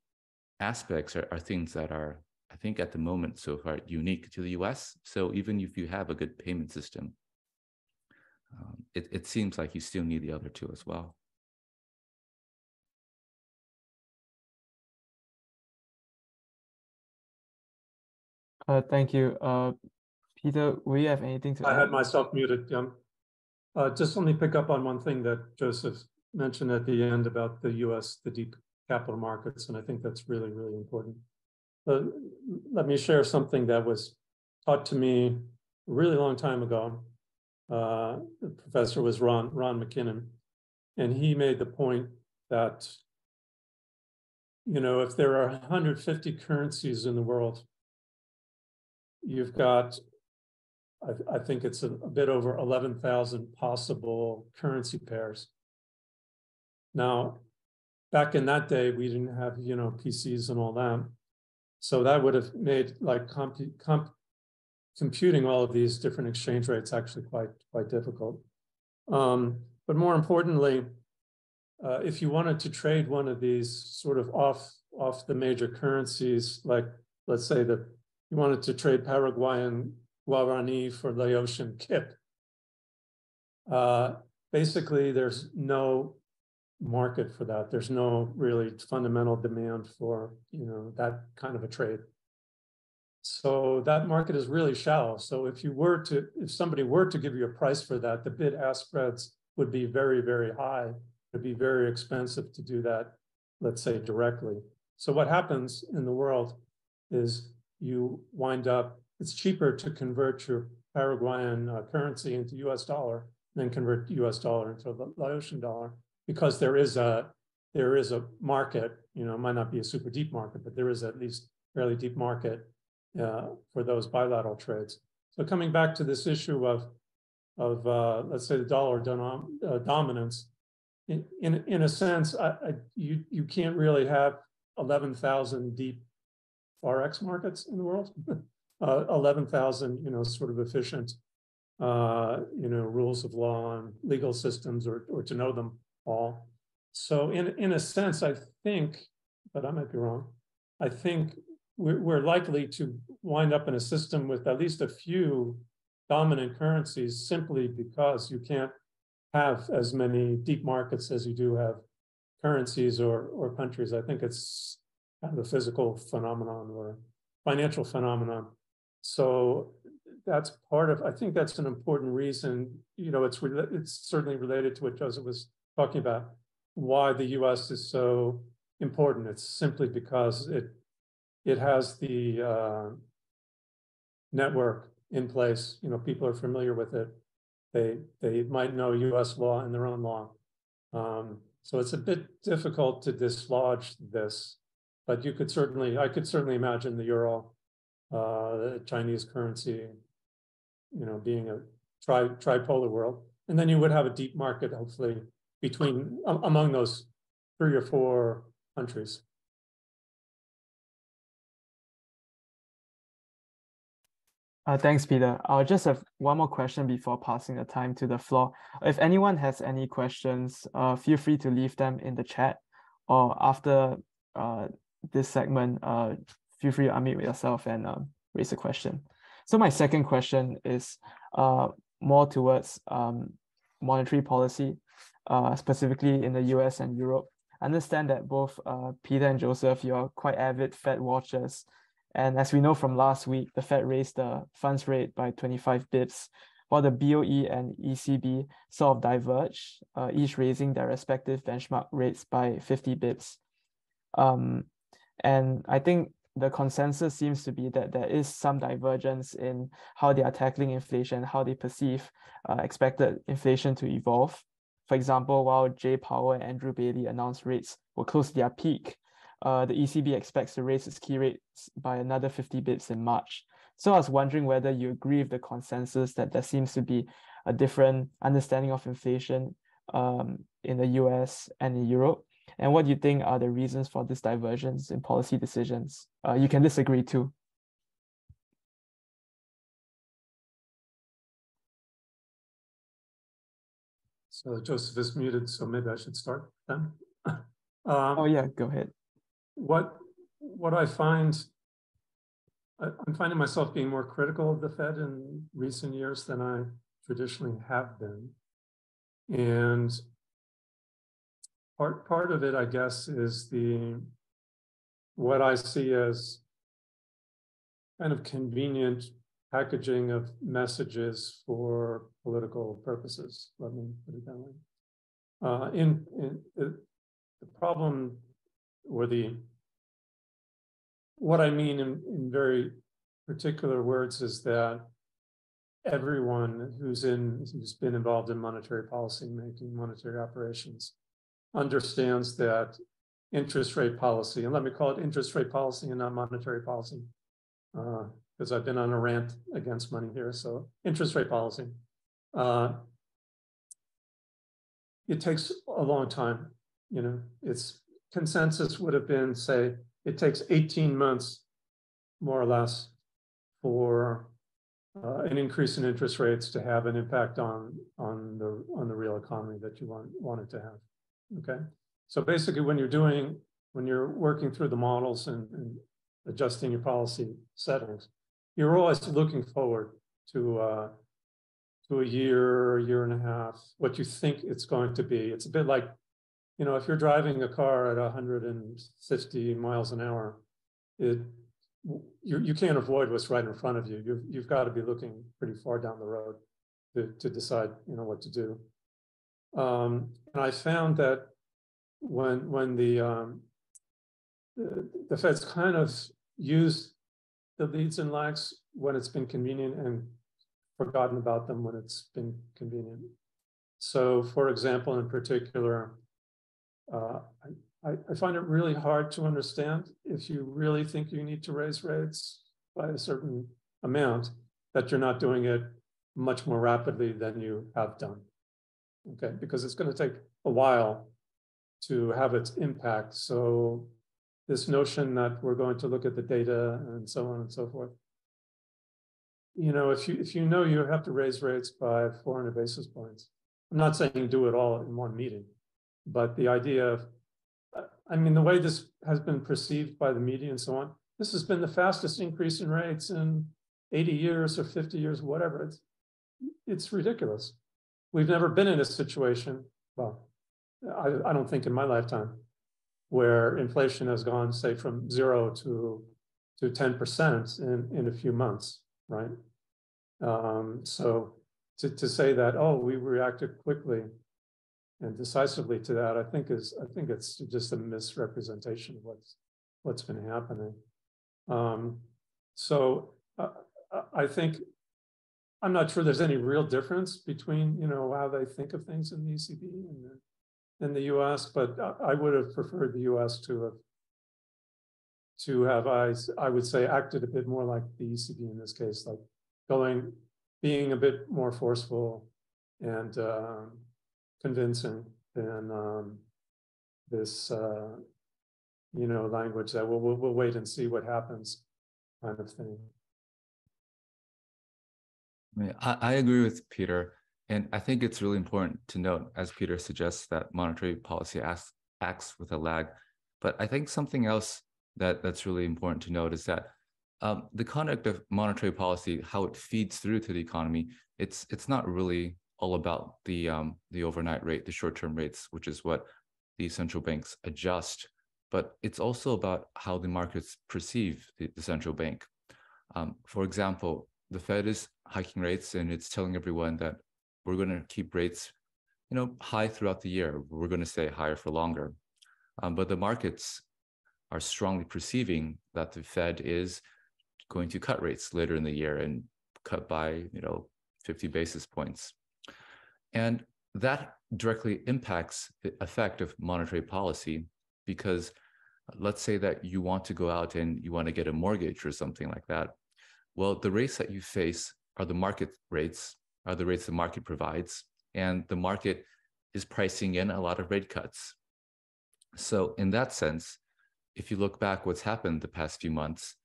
aspects are things that are, I think at the moment so far, unique to the US. So even if you have a good payment system, it seems like you still need the other two as well. Thank you. Peter, will you have anything to add? I had myself muted, yeah. Just let me pick up on one thing that Joseph mentioned at the end about the US, the deep capital markets, and I think that's really, really important. Let me share something that was taught to me a really long time ago. The professor was Ron McKinnon, and he made the point that, you know, if there are 150 currencies in the world, you've got, I think it's a bit over 11,000 possible currency pairs. Now, back in that day, we didn't have, you know, PCs and all that. So that would have made like computing all of these different exchange rates actually quite difficult. But more importantly, if you wanted to trade one of these sort of off the major currencies, like let's say that you wanted to trade Paraguayan Guarani for Laotian Kip, basically there's no market for that. There's no really fundamental demand for, you know, that kind of a trade. So that market is really shallow. So if somebody were to give you a price for that, the bid-ask spreads would be very, very high. It'd be very expensive to do that, let's say, directly. So what happens in the world is you wind up, it's cheaper to convert your Paraguayan currency into US dollar than convert US dollar into the Laotian dollar, because there is a market, you know, it might not be a super deep market, but there is at least fairly deep market for those bilateral trades. So coming back to this issue of let's say the dollar dominance, in a sense, you can't really have 11,000 deep Forex markets in the world, 11,000, you know, sort of efficient, you know, rules of law and legal systems, or to know them all. So in a sense, I think, but I might be wrong, I think we're likely to wind up in a system with at least a few dominant currencies, simply because you can't have as many deep markets as you do have currencies or countries. I think it's kind of a physical phenomenon or financial phenomenon. So that's part of, I think that's an important reason, you know, it's certainly related to what Joseph was talking about, why the US is so important. It's simply because it has the network in place. You know, people are familiar with it. They might know US law and their own law. So it's a bit difficult to dislodge this, but I could certainly imagine the euro, the Chinese currency, you know, being a tripolar world. And then you would have a deep market, hopefully, among those 3 or 4 countries. Thanks, Peter. I'll just have one more question before passing the time to the floor. If anyone has any questions, feel free to leave them in the chat, or after this segment, feel free to unmute yourself and raise a question. So my second question is more towards monetary policy, specifically in the US and Europe. I understand that both Peter and Joseph, you're quite avid Fed watchers. And as we know from last week, the Fed raised the funds rate by 25 bips, while the BOE and ECB sort of diverged, each raising their respective benchmark rates by 50 bips. And I think the consensus seems to be that there is some divergence in how they are tackling inflation, how they perceive expected inflation to evolve. For example, while Jay Powell and Andrew Bailey announced rates were close to their peak, the ECB expects to raise its key rates by another 50 bips in March. So I was wondering whether you agree with the consensus that there seems to be a different understanding of inflation in the US and in Europe, And what do you think are the reasons for this divergence in policy decisions? You can disagree too. So Joseph is muted, so maybe I should start then. Oh yeah, go ahead. What I find, I'm finding myself being more critical of the Fed in recent years than I traditionally have been. And part of it, I guess, is what I see as kind of convenient packaging of messages for political purposes. Let me put it that way. The problem, or what I mean in very particular words, is that everyone who's been involved in monetary policy making, monetary operations, understands that interest rate policy, and let me call it interest rate policy and not monetary policy, because I've been on a rant against money here, so interest rate policy. It takes a long time. You know, its consensus would have been, say, it takes 18 months, more or less, for an increase in interest rates to have an impact on the real economy that you want it to have. Okay, so basically, when you're working through the models and adjusting your policy settings, you're always looking forward to a year and a half, what you think it's going to be. It's a bit like, you know, if you're driving a car at 150 miles an hour, you can't avoid what's right in front of you. You've got to be looking pretty far down the road to decide, you know, what to do. And I found that when the Fed's kind of used the leads and lags when it's been convenient and forgotten about them when it's been convenient. So, for example, in particular, I find it really hard to understand if you really think you need to raise rates by a certain amount, that you're not doing it much more rapidly than you have done. Okay, because it's going to take a while to have its impact. So this notion that we're going to look at the data and so on and so forth, you know, if you know you have to raise rates by 400 basis points, I'm not saying do it all in one meeting, but the idea of, I mean, the way this has been perceived by the media and so on, this has been the fastest increase in rates in 80 years or 50 years, whatever. It's ridiculous. We've never been in a situation, well, I don't think in my lifetime, where inflation has gone, say, from 0 to 10% in a few months, right? So to say that, oh, we reacted quickly and decisively to that, I think it's just a misrepresentation of what's been happening. So I think, I'm not sure there's any real difference between, you know, how they think of things in the ECB and in the U.S., but I would have preferred the U.S. to have I would say, acted a bit more like the ECB in this case, like being a bit more forceful and convincing than this, you know, language that we'll wait and see what happens kind of thing. I agree with Peter, and I think it's really important to note, as Peter suggests, that monetary policy acts with a lag. But I think something else that's really important to note is that the conduct of monetary policy, how it feeds through to the economy, it's not really all about the overnight rate, the short-term rates, which is what the central banks adjust, but it's also about how the markets perceive the central bank. For example, the Fed is hiking rates, and it's telling everyone that we're going to keep rates, you know, high throughout the year. We're going to stay higher for longer. But the markets are strongly perceiving that the Fed is going to cut rates later in the year and cut by, you know, 50 basis points. And that directly impacts the effect of monetary policy, because let's say that you want to go out and you want to get a mortgage or something like that. Well, the rates that you face are the market rates, are the rates the market provides, and the market is pricing in a lot of rate cuts. So in that sense, if you look back what's happened the past few months,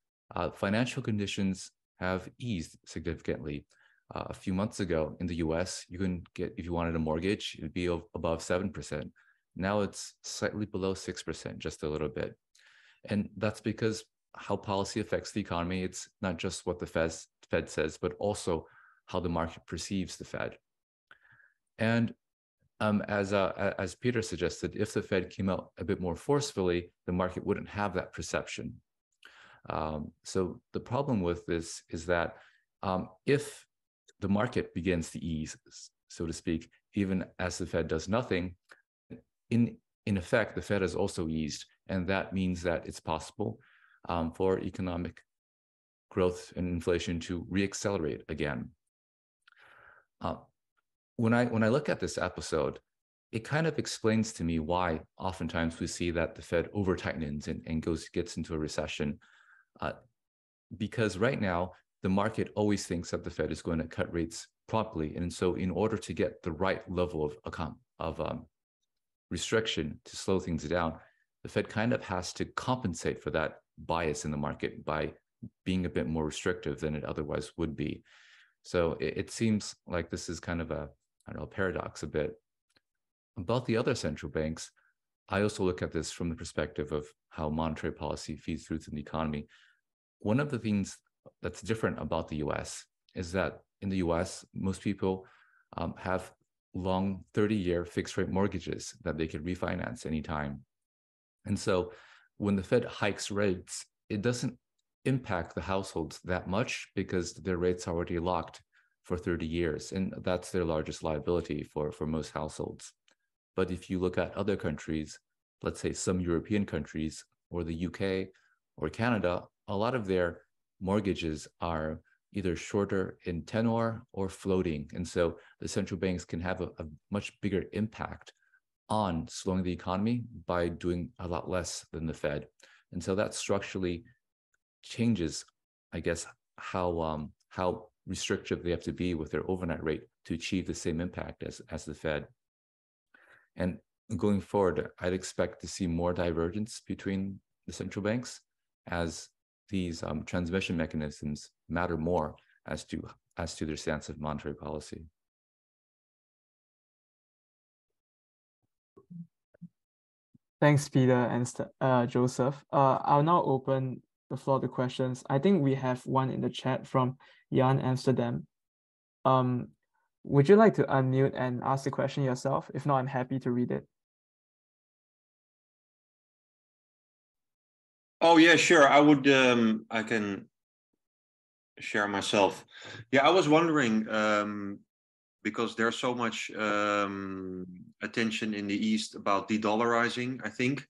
financial conditions have eased significantly. A few months ago in the US, you couldn't get, if you wanted a mortgage, it'd be above 7%. Now it's slightly below 6%, just a little bit. And that's because how policy affects the economy. It's not just what the Fed says, but also how the market perceives the Fed. And as Peter suggested, if the Fed came out a bit more forcefully, the market wouldn't have that perception. So the problem with this is that if the market begins to ease, so to speak, even as the Fed does nothing, in effect, the Fed has also eased. And that means that it's possible for economic growth and inflation to reaccelerate again. When I look at this episode, it kind of explains to me why oftentimes we see that the Fed over-tightens and gets into a recession. Because right now, the market always thinks that the Fed is going to cut rates promptly. And so in order to get the right level of restriction to slow things down, the Fed kind of has to compensate for that bias in the market by being a bit more restrictive than it otherwise would be. So it seems like this is kind of a, I don't know, paradox a bit. About the other central banks, I also look at this from the perspective of how monetary policy feeds through to the economy. One of the things that's different about the US is that in the US, most people have long 30-year fixed rate mortgages that they could refinance anytime. And so when the Fed hikes rates, it doesn't impact the households that much because their rates are already locked for 30 years. And that's their largest liability for most households. But if you look at other countries, let's say some European countries or the UK or Canada, a lot of their mortgages are either shorter in tenor or floating. And so the central banks can have a much bigger impact on slowing the economy by doing a lot less than the Fed. And so that structurally changes, I guess, how restrictive they have to be with their overnight rate to achieve the same impact as the Fed. And going forward, I'd expect to see more divergence between the central banks as these transmission mechanisms matter more as to their stance of monetary policy. Thanks, Peter and Joseph. I'll now open the floor to questions. I think we have one in the chat from Jan Amsterdam. Would you like to unmute and ask the question yourself? If not, I'm happy to read it. Oh, yeah, sure. I would, I can share myself. Yeah, I was wondering, because there's so much attention in the East about de-dollarizing, I think.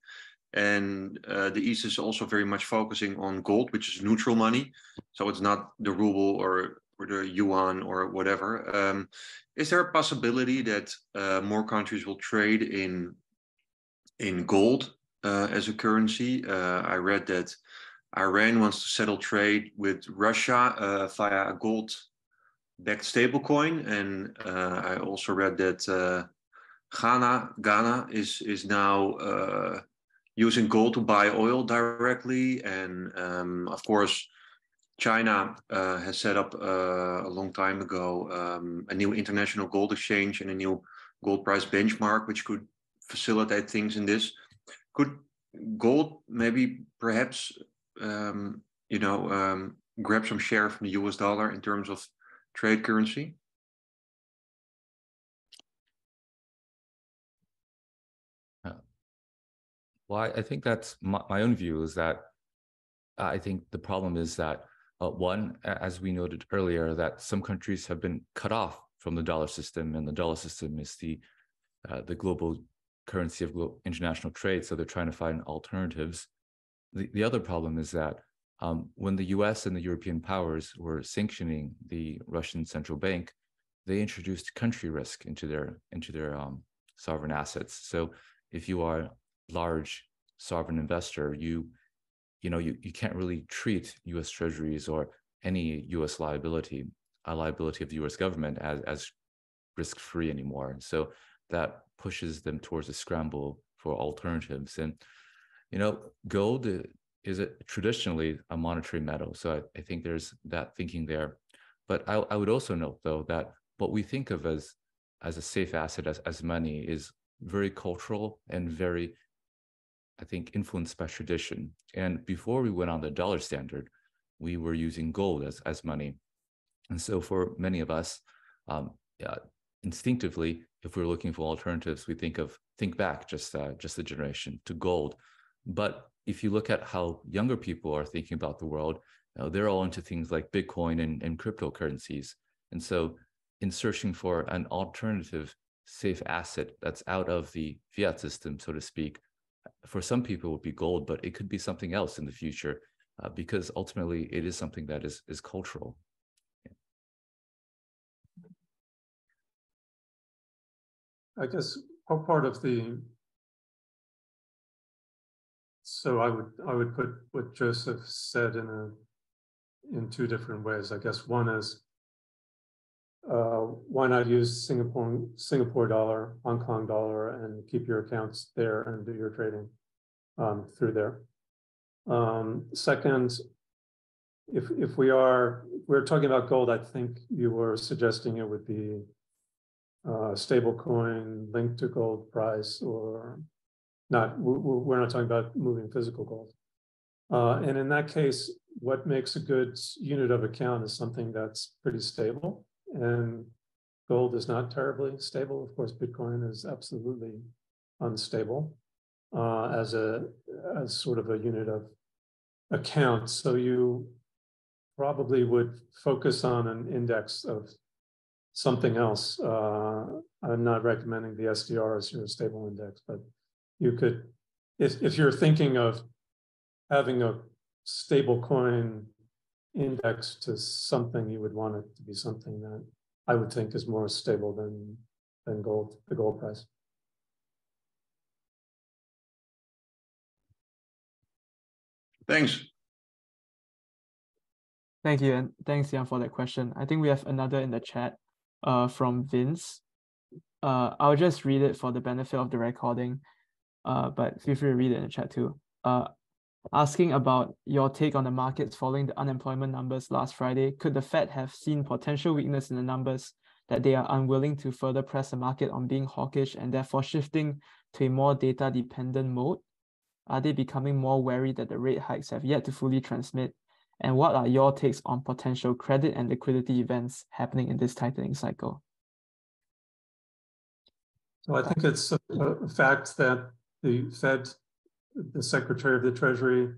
And the East is also very much focusing on gold, which is neutral money. So it's not the ruble or the yuan or whatever. Is there a possibility that more countries will trade in gold as a currency? I read that Iran wants to settle trade with Russia via a gold-backed stablecoin. And I also read that Ghana is now using gold to buy oil directly. And of course, China has set up a long time ago a new international gold exchange and a new gold price benchmark, which could facilitate things in this. Could gold maybe perhaps, grab some share from the US dollar in terms of trade currency? Well, I think that's my own view is that I think the problem is that one, as we noted earlier, that some countries have been cut off from the dollar system, and the dollar system is the global currency of international trade. So they're trying to find alternatives. The other problem is that when the US and the European powers were sanctioning the Russian central bank, they introduced country risk into their sovereign assets. So if you are a large sovereign investor, you can't really treat US treasuries or any US liability, a liability of the US government as risk-free anymore. So that pushes them towards a scramble for alternatives. And, you know, gold is traditionally a monetary metal. So I think there's that thinking there. But I would also note, though, that what we think of as a safe asset, as money, is very cultural and very, I think, influenced by tradition. And before we went on the dollar standard, we were using gold as money. And so for many of us, instinctively, if we're looking for alternatives, we think back just a generation to gold. But if you look at how younger people are thinking about the world, they're all into things like Bitcoin and cryptocurrencies. And so in searching for an alternative safe asset that's out of the fiat system, so to speak, for some people it would be gold, but it could be something else in the future, because ultimately it is something that is cultural. I guess what part of the, so I would put what Joseph said in two different ways. I guess one is, why not use Singapore dollar, Hong Kong dollar, and keep your accounts there and do your trading through there. Second, if we're talking about gold, I think you were suggesting it would be stable coin linked to gold price, or not. We're not talking about moving physical gold. And in that case, what makes a good unit of account is something that's pretty stable. And gold is not terribly stable. Of course, Bitcoin is absolutely unstable as sort of a unit of account. So you probably would focus on an index of something else. I'm not recommending the SDR as your stable index, but you could, if you're thinking of having a stable coin index to something, you would want it to be something that I would think is more stable than gold, the gold price. Thanks. Thank you, and thanks, Jan, for that question. I think we have another in the chat from Vince. I'll just read it for the benefit of the recording, but feel free to read it in the chat too. Asking about your take on the markets following the unemployment numbers last Friday, could the Fed have seen potential weakness in the numbers that they are unwilling to further press the market on being hawkish and therefore shifting to a more data-dependent mode? Are they becoming more wary that the rate hikes have yet to fully transmit? And what are your takes on potential credit and liquidity events happening in this tightening cycle? So I think it's a fact that the Fed, the Secretary of the Treasury,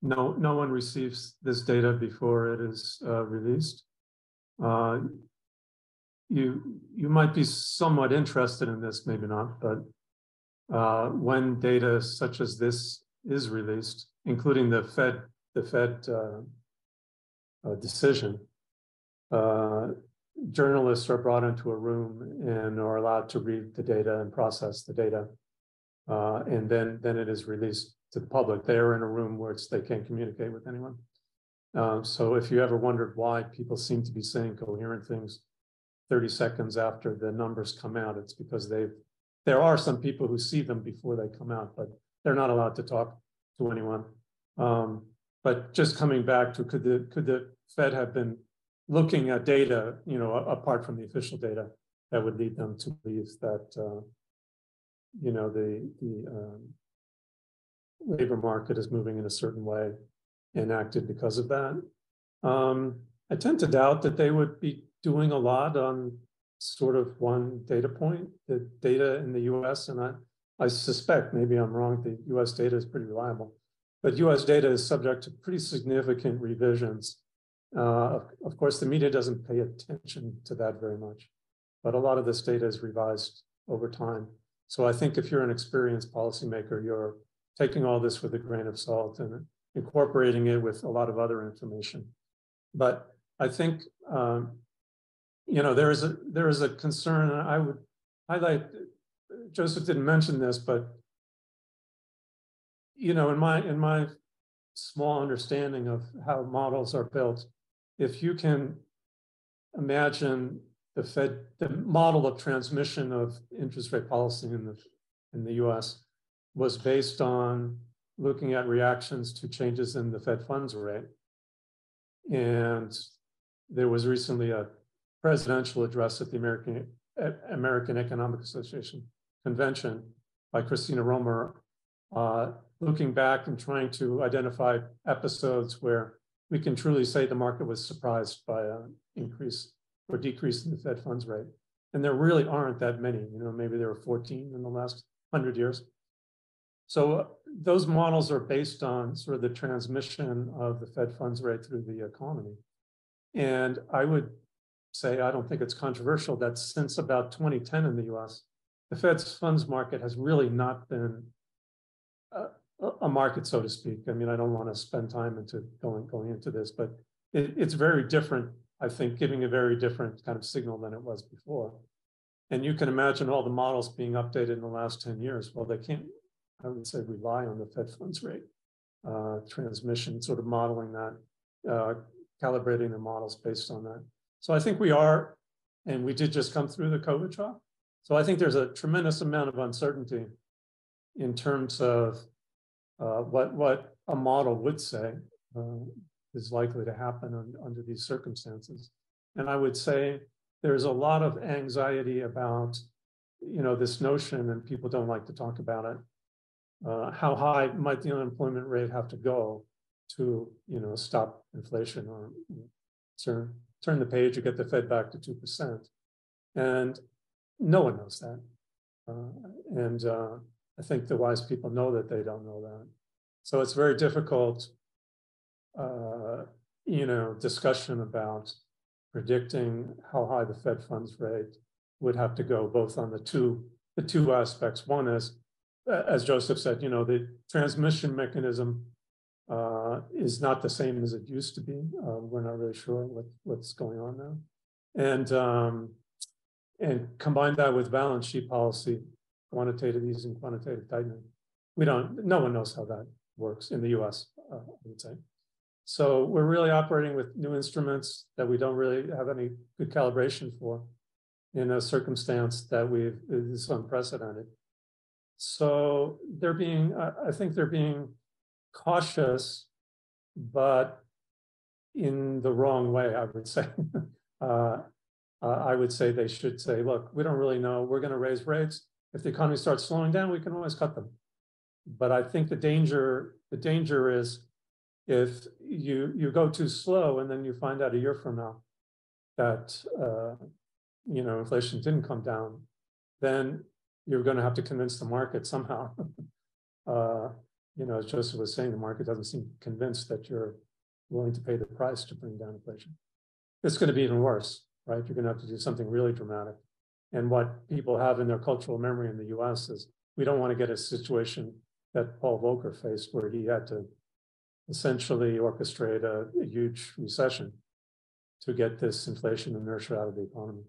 no one receives this data before it is released. You might be somewhat interested in this, maybe not, but when data such as this is released, including the Fed decision, journalists are brought into a room and are allowed to read the data and process the data, and then it is released to the public. They are in a room where they can't communicate with anyone. So if you ever wondered why people seem to be saying coherent things 30 seconds after the numbers come out, it's because there are some people who see them before they come out, but they're not allowed to talk to anyone. But just coming back to, could the Fed have been looking at data, you know, apart from the official data, that would lead them to believe that, you know, the labor market is moving in a certain way and acted because of that? I tend to doubt that they would be doing a lot on sort of one data point. The data in the U.S., and I suspect, maybe I'm wrong, the U.S. data is pretty reliable. But U.S. data is subject to pretty significant revisions. Of course, the media doesn't pay attention to that very much, but a lot of this data is revised over time. So I think if you're an experienced policymaker, you're taking all this with a grain of salt and incorporating it with a lot of other information. But I think you know, there is a concern. I would highlight, Joseph didn't mention this, but you know, in my small understanding of how models are built, if you can imagine the model of transmission of interest rate policy in the U.S. was based on looking at reactions to changes in the Fed funds rate. And there was recently a presidential address at the American Economic Association convention by Christina Romer, looking back and trying to identify episodes where we can truly say the market was surprised by an increase or decrease in the Fed funds rate. And there really aren't that many, you know, maybe there were 14 in the last 100 years. So those models are based on sort of the transmission of the Fed funds rate through the economy. And I would say, I don't think it's controversial that since about 2010 in the US, the Fed's funds market has really not been a market, so to speak. I mean, I don't want to spend time into going into this, but it's very different, I think, giving a very different kind of signal than it was before. And you can imagine all the models being updated in the last 10 years. Well, they can't, I would say, rely on the Fed funds rate transmission, sort of modeling that, calibrating the models based on that. So I think we are, and we did just come through the COVID shock. So I think there's a tremendous amount of uncertainty in terms of what a model would say is likely to happen under these circumstances. And I would say there's a lot of anxiety about, you know, this notion, and people don't like to talk about it, how high might the unemployment rate have to go to, you know, stop inflation or turn the page or get the Fed back to 2%. And no one knows that. I think the wise people know that they don't know that. So it's very difficult, you know, discussion about predicting how high the Fed funds rate would have to go, both on the two aspects. One is, as Joseph said, you know, the transmission mechanism is not the same as it used to be. We're not really sure what's going on now. And combine that with balance sheet policy, quantitative easing, quantitative tightening. No one knows how that works in the US, I would say. So we're really operating with new instruments that we don't really have any good calibration for in a circumstance that is unprecedented. So they're being, I think they're being cautious, but in the wrong way, I would say. I would say they should say, look, we don't really know, we're gonna raise rates. If the economy starts slowing down, we can always cut them. But I think the danger is if you go too slow and then you find out a year from now that you know, inflation didn't come down, then you're going to have to convince the market somehow. You know, as Joseph was saying, the market doesn't seem convinced that you're willing to pay the price to bring down inflation. It's going to be even worse, right? You're going to have to do something really dramatic. And what people have in their cultural memory in the US is we don't want to get a situation that Paul Volcker faced where he had to essentially orchestrate a huge recession to get this inflation inertia out of the economy.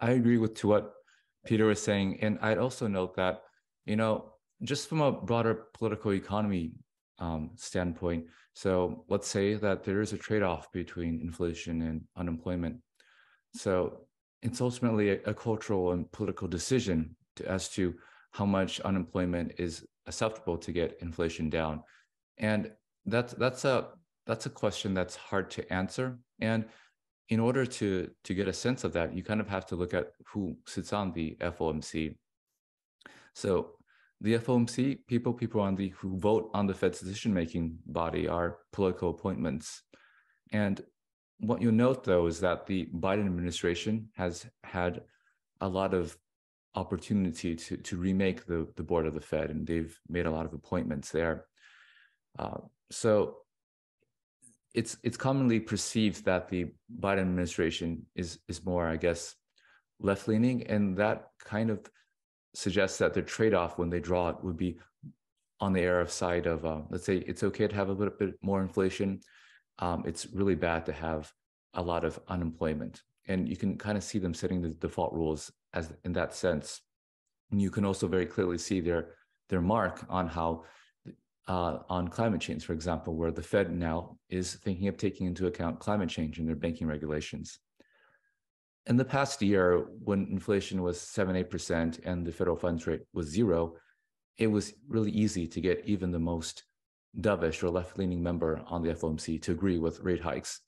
I agree with to what Peter was saying. And I'd also note that, you know, just from a broader political economy standpoint, so let's say that there is a trade-off between inflation and unemployment. So it's ultimately a cultural and political decision as to how much unemployment is acceptable to get inflation down. And that's a question that's hard to answer. And in order to get a sense of that, you kind of have to look at who sits on the FOMC. So the FOMC, people on the who vote on the Fed's decision-making body are political appointments. And what you'll note, though, is that the Biden administration has had a lot of opportunity to remake the board of the Fed, and they've made a lot of appointments there. So it's commonly perceived that the Biden administration is more, I guess, left-leaning, and that kind of suggests that the trade-off when they draw it would be on the Arab side of, let's say, it's okay to have a little bit more inflation. It's really bad to have a lot of unemployment. And you can kind of see them setting the default rules as in that sense. And you can also very clearly see their mark on how on climate change, for example, where the Fed now is thinking of taking into account climate change in their banking regulations. In the past year, when inflation was 7-8% and the federal funds rate was zero, it was really easy to get even the most dovish or left-leaning member on the FOMC to agree with rate hikes.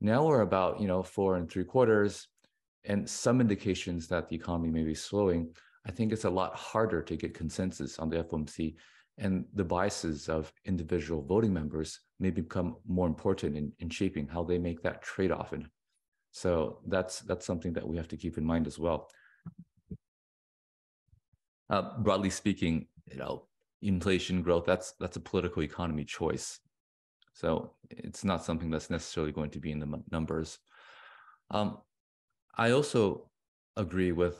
Now we're about 4 3/4, and some indications that the economy may be slowing. I think it's a lot harder to get consensus on the FOMC, and the biases of individual voting members may become more important in shaping how they make that trade-off. And so that's something that we have to keep in mind as well. Broadly speaking, inflation growth, that's a political economy choice. So it's not something that's necessarily going to be in the numbers. I also agree with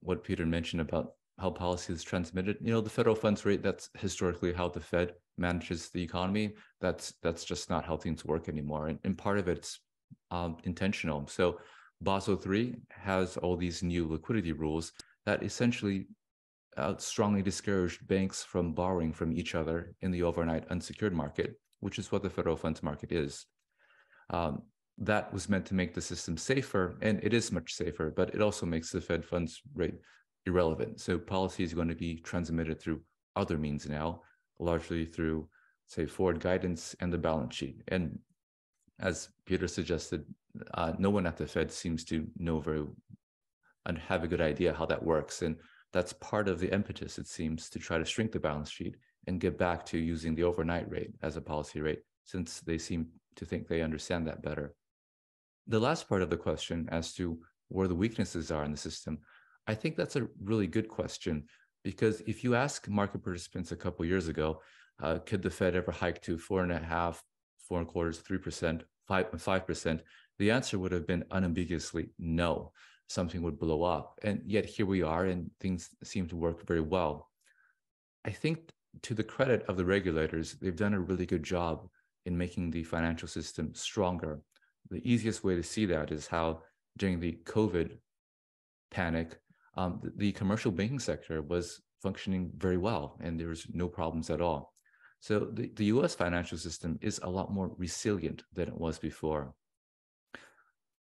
what Peter mentioned about how policy is transmitted. The federal funds rate, that's historically how the Fed manages the economy. That's just not how things work anymore. And part of it's intentional. So Basel III has all these new liquidity rules that essentially strongly discouraged banks from borrowing from each other in the overnight unsecured market, which is what the federal funds market is. That was meant to make the system safer, and it is much safer, but it also makes the Fed funds rate irrelevant. So policy is going to be transmitted through other means now, largely through, say, forward guidance and the balance sheet. And as Peter suggested, no one at the Fed seems to know very and have a good idea how that works. And that's part of the impetus, it seems, to try to shrink the balance sheet and get back to using the overnight rate as a policy rate, since they seem to think they understand that better. The last part of the question as to where the weaknesses are in the system, I think that's a really good question, because if you ask market participants a couple of years ago, could the Fed ever hike to 4.5%, 4.25%, 3%, 5%, 5%, the answer would have been unambiguously no. Something would blow up. And yet here we are, and things seem to work very well. I think to the credit of the regulators, they've done a really good job in making the financial system stronger. The easiest way to see that is how during the COVID panic, the commercial banking sector was functioning very well, and there was no problems at all. So the US financial system is a lot more resilient than it was before.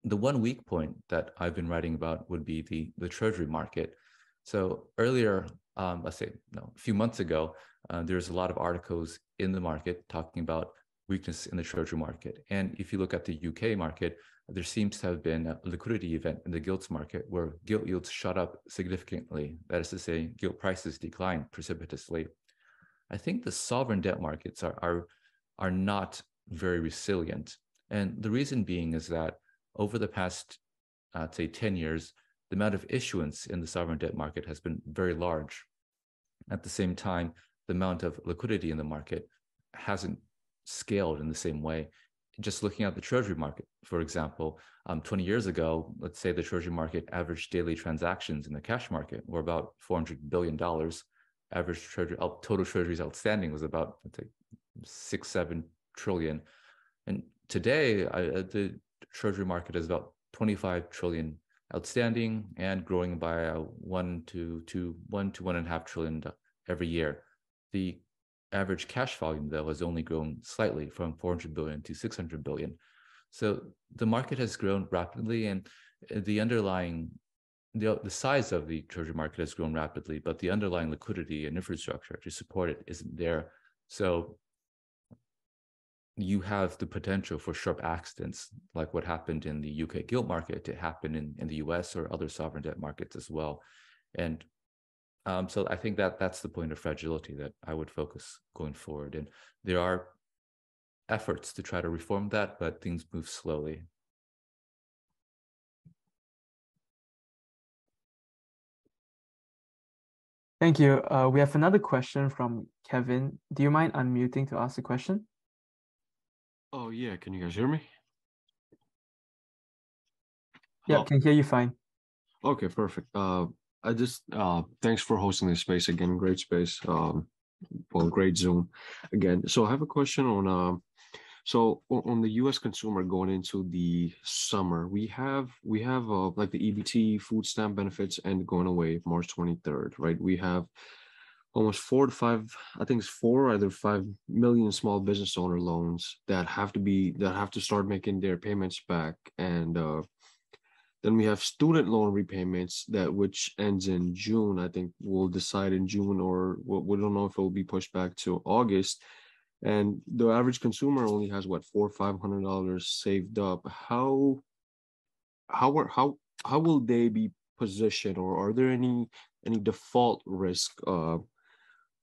The one weak point that I've been writing about would be the treasury market. So earlier, a few months ago, there's a lot of articles in the market talking about weakness in the treasury market. And if you look at the UK market, there seems to have been a liquidity event in the gilts market where gilt yields shot up significantly. That is to say, gilt prices declined precipitously. I think the sovereign debt markets are not very resilient. And the reason being is that over the past, say, 10 years, the amount of issuance in the sovereign debt market has been very large. At the same time, the amount of liquidity in the market hasn't scaled in the same way. Just looking at the treasury market, for example, 20 years ago, let's say the treasury market average daily transactions in the cash market were about $400 billion. Average treasury, total treasuries outstanding was about, let's say, 6-7 trillion. And today, the treasury market is about 25 trillion outstanding and growing by 1 to 1.5 trillion every year. The average cash volume, though, has only grown slightly from 400 billion to 600 billion. So the market has grown rapidly, and the underlying, the size of the treasury market has grown rapidly, but the underlying liquidity and infrastructure to support it isn't there. So you have the potential for sharp accidents like what happened in the UK gilt market to happen in the US or other sovereign debt markets as well. And so I think that's the point of fragility that I would focus going forward. And there are efforts to try to reform that, but things move slowly. Thank you. We have another question from Kevin. Do you mind unmuting to ask a question? Oh, yeah. Can you guys hear me? Yeah, I can hear you fine. Okay, perfect. I just thanks for hosting this space again. Great space. Great Zoom again. So I have a question on on the U.S. consumer going into the summer. We have like the EBT food stamp benefits and going away March 23rd, right? We have almost 4 to 5, I think it's 4 or 5 million small business owner loans that have to start making their payments back, and Then we have student loan repayments, that which ends in June. I think we'll decide in June, or we don't know if it will be pushed back to August. And the average consumer only has what, $400 or $500 saved up. How will they be positioned, or are there any default risk?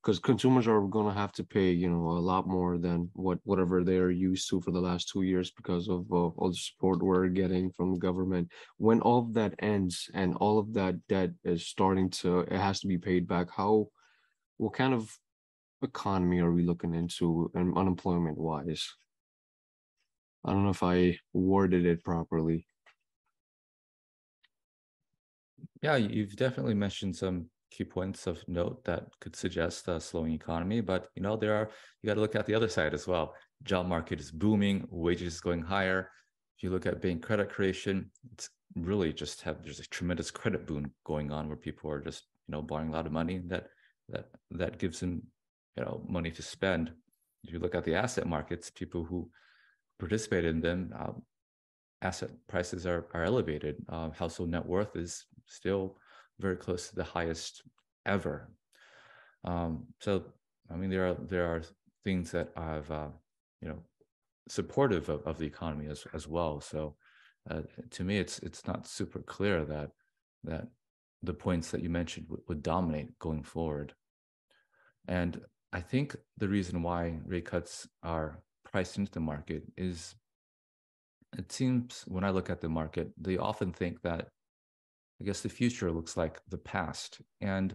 Because consumers are going to have to pay, you know, a lot more than whatever they are used to for the last 2 years because of all the support we're getting from the government. When all of that ends and all of that debt is it has to be paid back, what kind of economy are we looking into, and unemployment wise? I don't know if I worded it properly. Yeah, you've definitely mentioned some key points of note that could suggest a slowing economy, but you got to look at the other side as well. Job market is booming, wages going higher. If you look at bank credit creation, it's really there's a tremendous credit boom going on where people are just borrowing a lot of money that gives them money to spend. If you look at the asset markets, people who participate in them, asset prices are elevated. Household net worth is still very close to the highest ever. So, I mean, there are things that I've, supportive of the economy as well. So, to me, it's not super clear that the points that you mentioned would dominate going forward. And I think the reason why rate cuts are priced into the market is, it seems when I look at the market, they often think that, I guess, the future looks like the past. And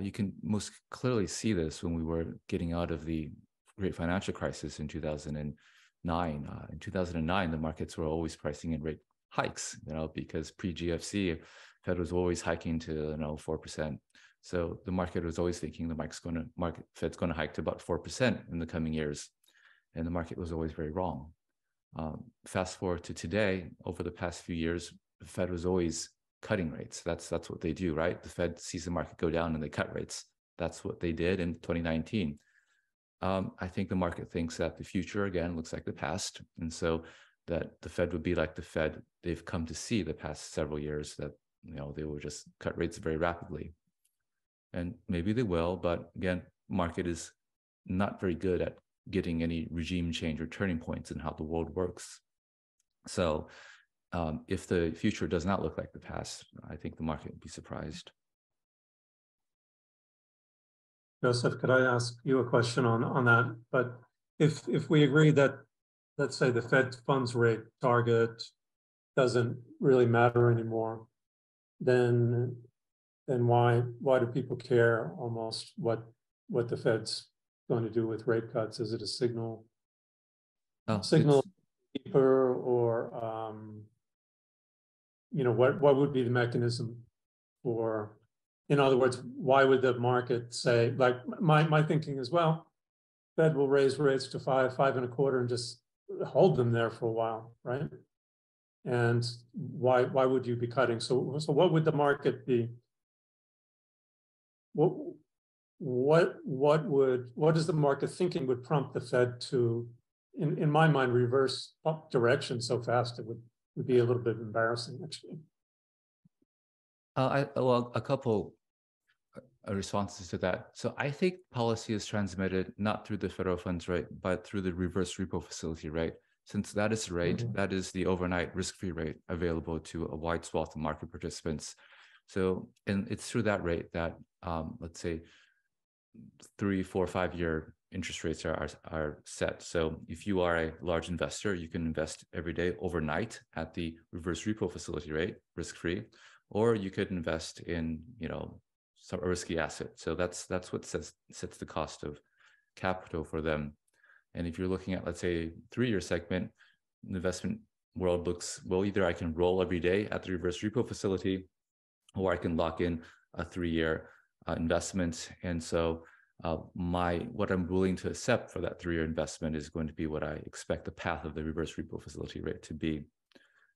you can most clearly see this when we were getting out of the great financial crisis in 2009. In 2009, the markets were always pricing in rate hikes, because pre-GFC, Fed was always hiking to 4%. So the market was always thinking Fed's going to hike to about 4% in the coming years. And the market was always very wrong. Fast forward to today, over the past few years, the Fed was always cutting rates. That's what they do, right? The Fed sees the market go down and they cut rates. That's what they did in 2019. I think the market thinks that the future, again, looks like the past. And so that the Fed would be like the Fed they've come to see the past several years, that they will just cut rates very rapidly. And maybe they will, but again, market is not very good at getting any regime change or turning points in how the world works. So if the future does not look like the past, I think the market would be surprised. Joseph, could I ask you a question on that? But if we agree that, let's say, the Fed funds rate target doesn't really matter anymore, then why do people care almost what the Fed's going to do with rate cuts? Is it a signal? Signal deeper, or what would be the mechanism for, in other words, why would the market say, like, my thinking is, well, Fed will raise rates to 5, 5.25, and just hold them there for a while, right? And why would you be cutting? So what would the market be? What is the market thinking would prompt the Fed to, in my mind, reverse up direction so fast? It would be a little bit embarrassing, actually. A couple responses to that. So I think policy is transmitted not through the federal funds rate, but through the reverse repo facility rate. Since that is rate, that is the overnight risk-free rate available to a wide swath of market participants. So, and it's through that rate that, let's say, 3, 4, 5 year interest rates are set. So if you are a large investor, you can invest every day overnight at the reverse repo facility rate, risk-free, or you could invest in, some risky asset. So that's what sets the cost of capital for them. And if you're looking at, let's say, 3-year segment, the investment world looks, well, either I can roll every day at the reverse repo facility, or I can lock in a 3-year investment. And so what I'm willing to accept for that 3-year investment is going to be what I expect the path of the reverse repo facility rate to be.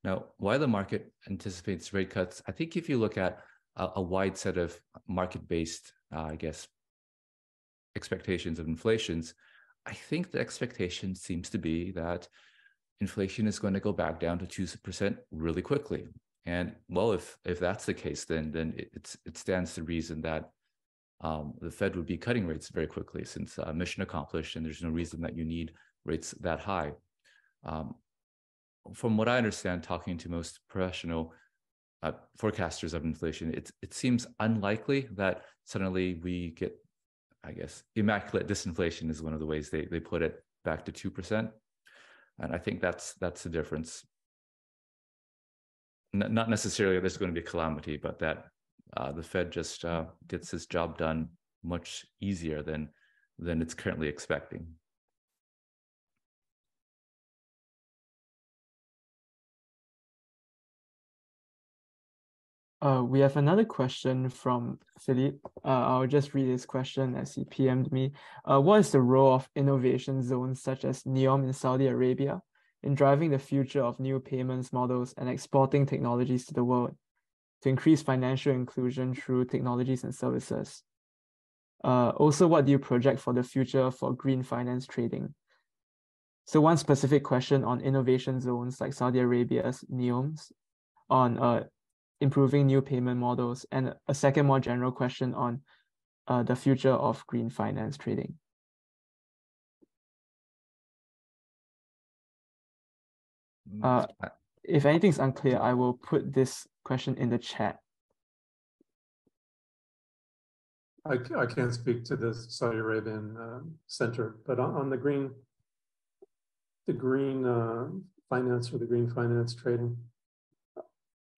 Now, why the market anticipates rate cuts, I think if you look at a wide set of market-based, expectations of inflations, I think the expectation seems to be that inflation is going to go back down to 2% really quickly. And well, if that's the case, then it stands to reason that the Fed would be cutting rates very quickly, since mission accomplished, and there's no reason that you need rates that high. From what I understand, talking to most professional forecasters of inflation, it seems unlikely that suddenly we get, I guess, immaculate disinflation is one of the ways they put it, back to 2%. And I think that's the difference. Not necessarily there's going to be a calamity, but that the Fed just gets its job done much easier than it's currently expecting. We have another question from Philippe. I'll just read this question as he PM'd me. What is the role of innovation zones such as NEOM in Saudi Arabia in driving the future of new payments models and exporting technologies to the world to increase financial inclusion through technologies and services? Also, what do you project for the future for green finance trading? So one specific question on innovation zones like Saudi Arabia's NEOMs on improving new payment models, and a second more general question on the future of green finance trading. If anything's unclear, I will put this question in the chat. I can't speak to the Saudi Arabian center, but on the green finance trading,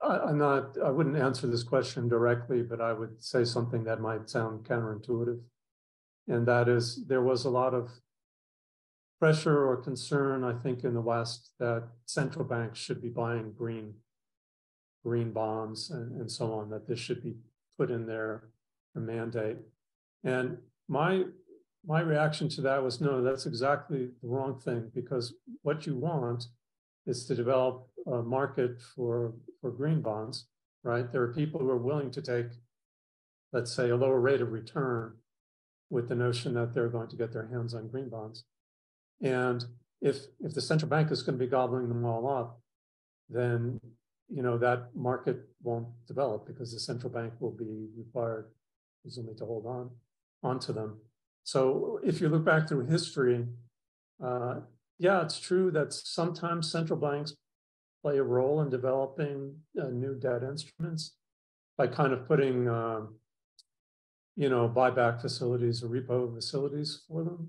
I wouldn't answer this question directly, but I would say something that might sound counterintuitive. And that is, there was a lot of pressure or concern, I think, in the West that central banks should be buying green bonds and so on, that this should be put in their mandate. And my reaction to that was, no, that's exactly the wrong thing, because what you want is to develop a market for green bonds, right? There are people who are willing to take, let's say, a lower rate of return with the notion that they're going to get their hands on green bonds. And if the central bank is going to be gobbling them all up, then that market won't develop, because the central bank will be required, presumably, to hold onto them. So if you look back through history, yeah, it's true that sometimes central banks play a role in developing new debt instruments by kind of putting, buyback facilities or repo facilities for them.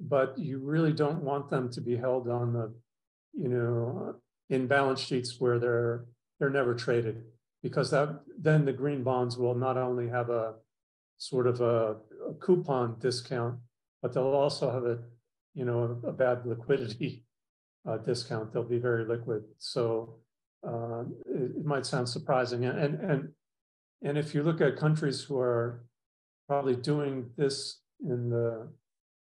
But you really don't want them to be held on the, in balance sheets where they're never traded, because then the green bonds will not only have a sort of a coupon discount, but they'll also have a bad liquidity discount. They'll be very liquid. So it might sound surprising. And if you look at countries who are probably doing this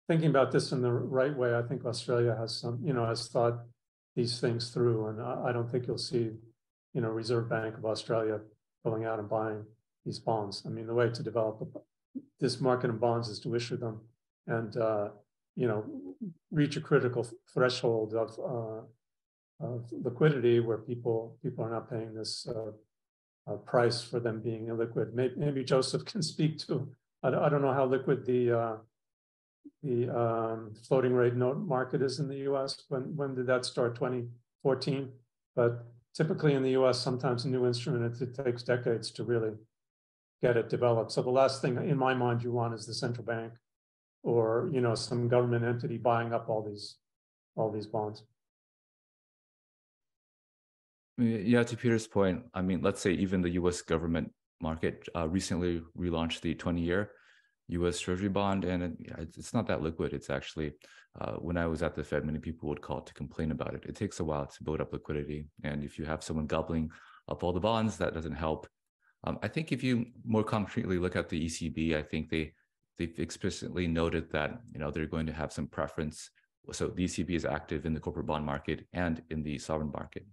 thinking about this in the right way, I think Australia has has thought these things through. And I don't think you'll see, Reserve Bank of Australia going out and buying these bonds. I mean, the way to develop this market in bonds is to issue them and, reach a critical threshold of liquidity where people are not paying this price for them being illiquid. Maybe Joseph can speak to. I don't know how liquid the floating rate note market is in the U.S. When did that start? 2014. But typically in the U.S., sometimes a new instrument it takes decades to really get it developed. So the last thing in my mind you want is the central bank or some government entity buying up all these bonds. Yeah, to Peter's point, I mean, let's say even the U.S. government market recently relaunched the 20-year U.S. Treasury bond, and it's not that liquid. It's actually, when I was at the Fed, many people would call to complain about it. It takes a while to build up liquidity, and if you have someone gobbling up all the bonds, that doesn't help. I think if you more concretely look at the ECB, I think they've explicitly noted that they're going to have some preference. So the ECB is active in the corporate bond market and in the sovereign market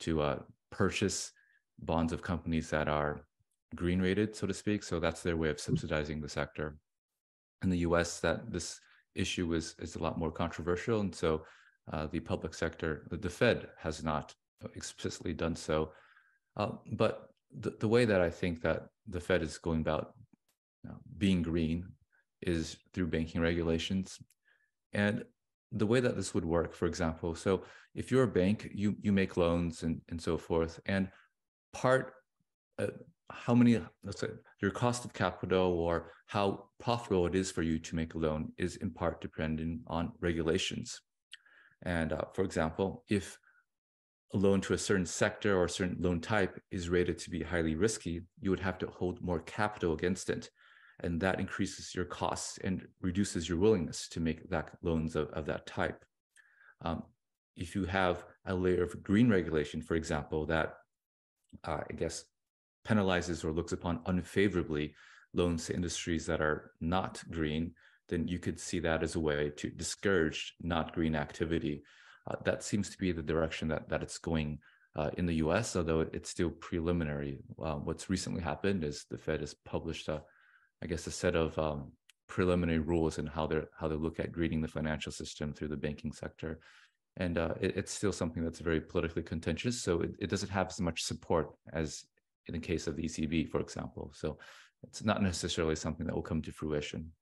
to purchase bonds of companies that are green rated, so to speak. So that's their way of subsidizing the sector. In the US, that this issue is a lot more controversial. And so the public sector, the Fed has not explicitly done so. But the way that I think that the Fed is going about being green is through banking regulations. And the way that this would work, for example, so if you're a bank, you make loans and so forth, and part how many, let's say, your cost of capital or how profitable it is for you to make a loan is in part dependent on regulations. And for example, if a loan to a certain sector or a certain loan type is rated to be highly risky, you would have to hold more capital against it. And that increases your costs and reduces your willingness to make that loans of that type. If you have a layer of green regulation, for example, that I guess penalizes or looks upon unfavorably loans to industries that are not green, then you could see that as a way to discourage not green activity. That seems to be the direction that it's going in the US, although it's still preliminary. What's recently happened is the Fed has published a set of preliminary rules and how they look at greening the financial system through the banking sector. And it's still something that's very politically contentious, so it doesn't have as much support as in the case of the ECB, for example. So it's not necessarily something that will come to fruition.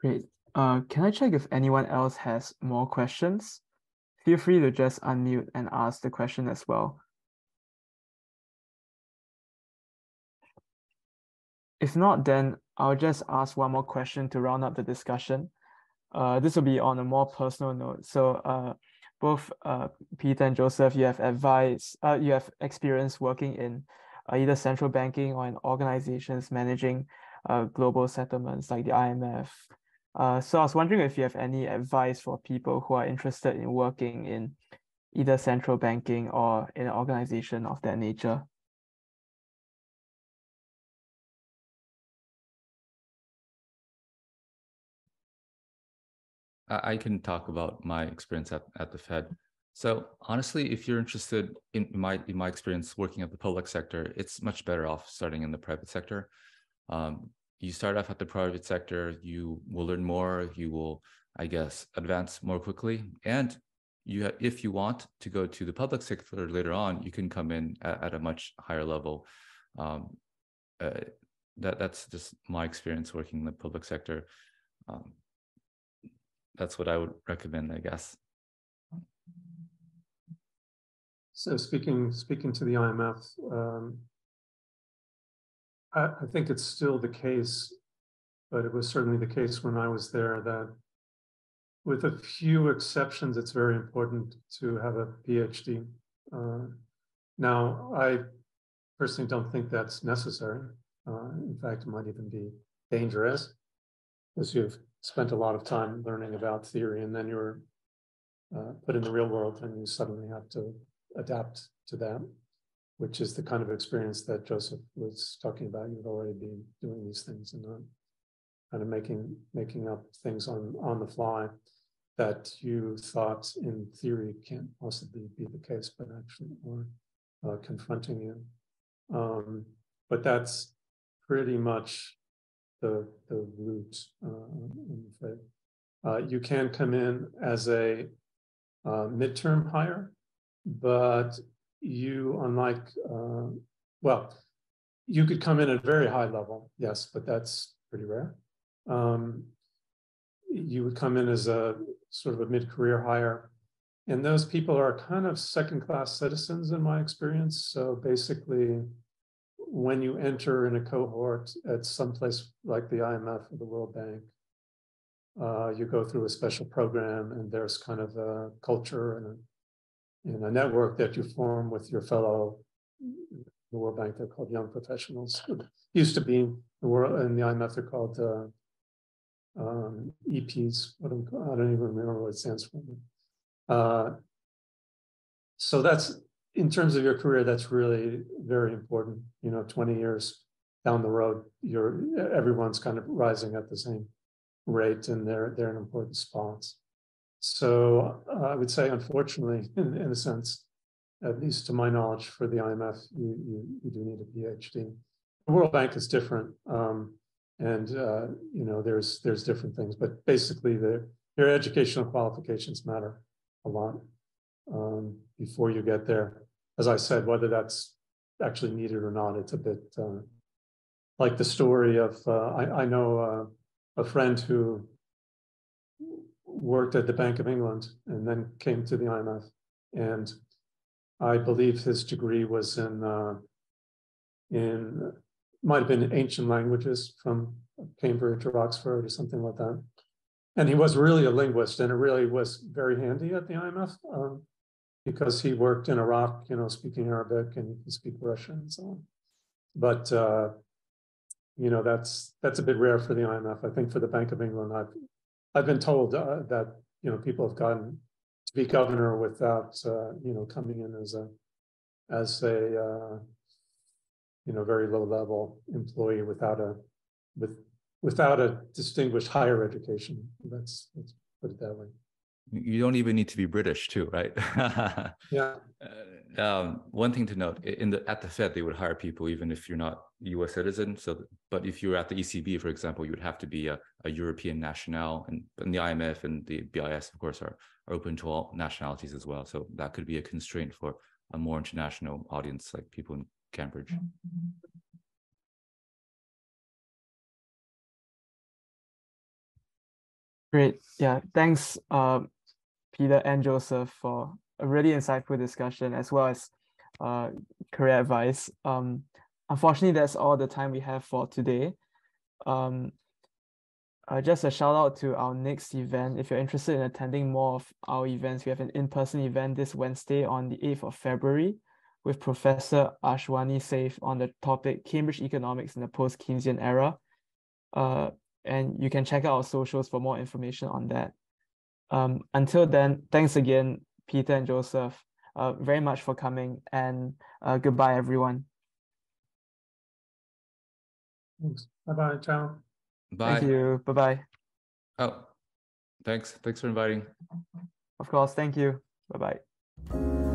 Great. Can I check if anyone else has more questions? Feel free to just unmute and ask the question as well. If not, then I'll just ask one more question to round up the discussion. This will be on a more personal note. So both Peter and Joseph, you have experience working in either central banking or in organizations managing global settlements like the IMF. So I was wondering if you have any advice for people who are interested in working in either central banking or in an organization of that nature. I can talk about my experience at the Fed. So honestly, if you're interested in my experience working at the public sector, it's much better off starting in the private sector. You start off at the private sector, you will learn more, you will, I guess, advance more quickly. And if you want to go to the public sector later on, you can come in at a much higher level. That's just my experience working in the public sector. That's what I would recommend, I guess. So speaking to the IMF, I think it's still the case, but it was certainly the case when I was there, that with a few exceptions, it's very important to have a PhD. Now, I personally don't think that's necessary. In fact, it might even be dangerous, because you've spent a lot of time learning about theory, and then you're put in the real world and you suddenly have to adapt to that, which is the kind of experience that Joseph was talking about. You've already been doing these things and not kind of making up things on the fly that you thought in theory can't possibly be the case, but actually were confronting you. But that's pretty much the root, I'm afraid. You can come in as a midterm hire, but you, unlike, well, you could come in at a very high level, yes, but that's pretty rare. You would come in as a sort of a mid-career hire, and those people are kind of second-class citizens in my experience. So basically, when you enter in a cohort at some place like the IMF or the World Bank, you go through a special program, and there's kind of a culture and a network that you form with your fellow. The World Bank, they're called young professionals. Used to be in the world, and the IMF, they're called EPs. I don't even remember what it stands for. So that's, in terms of your career, that's really very important. 20 years down the road, everyone's kind of rising at the same rate, and they're in important spots. So I would say, unfortunately, in a sense, at least to my knowledge, for the IMF, you do need a PhD. The World Bank is different, and there's different things, but basically, your educational qualifications matter a lot before you get there. As I said, whether that's actually needed or not, it's a bit like the story of, I know a friend who worked at the Bank of England and then came to the IMF. And I believe his degree was in might have been ancient languages from Cambridge or Oxford or something like that. And he was really a linguist, and it really was very handy at the IMF because he worked in Iraq, you know, speaking Arabic, and he can speak Russian and so on. But you know, that's a bit rare for the IMF. I think for the Bank of England, I've been told that, you know, people have gotten to be governor without you know, coming in as a you know, very low level employee without a distinguished higher education. Let's put it that way. You don't even need to be British too, right? Yeah. One thing to note, at the Fed, they would hire people even if you're not U.S. citizen. So, but if you're at the ECB, for example, you would have to be a European national, and the IMF and the BIS, of course, are open to all nationalities as well. So that could be a constraint for a more international audience, like people in Cambridge. Great. Yeah. Thanks, Peter and Joseph, for a really insightful discussion, as well as career advice. Unfortunately, that's all the time we have for today. Just a shout out to our next event. If you're interested in attending more of our events, we have an in-person event this Wednesday on the 8th of February with Professor Ashwani Saif on the topic Cambridge Economics in the Post-Keynesian Era. And you can check out our socials for more information on that. Until then, thanks again, Peter and Joseph, very much for coming, and goodbye, everyone. Thanks. Bye-bye. Ciao. Bye. Thank you. Bye-bye. Oh, thanks. Thanks for inviting. Of course. Thank you. Bye-bye.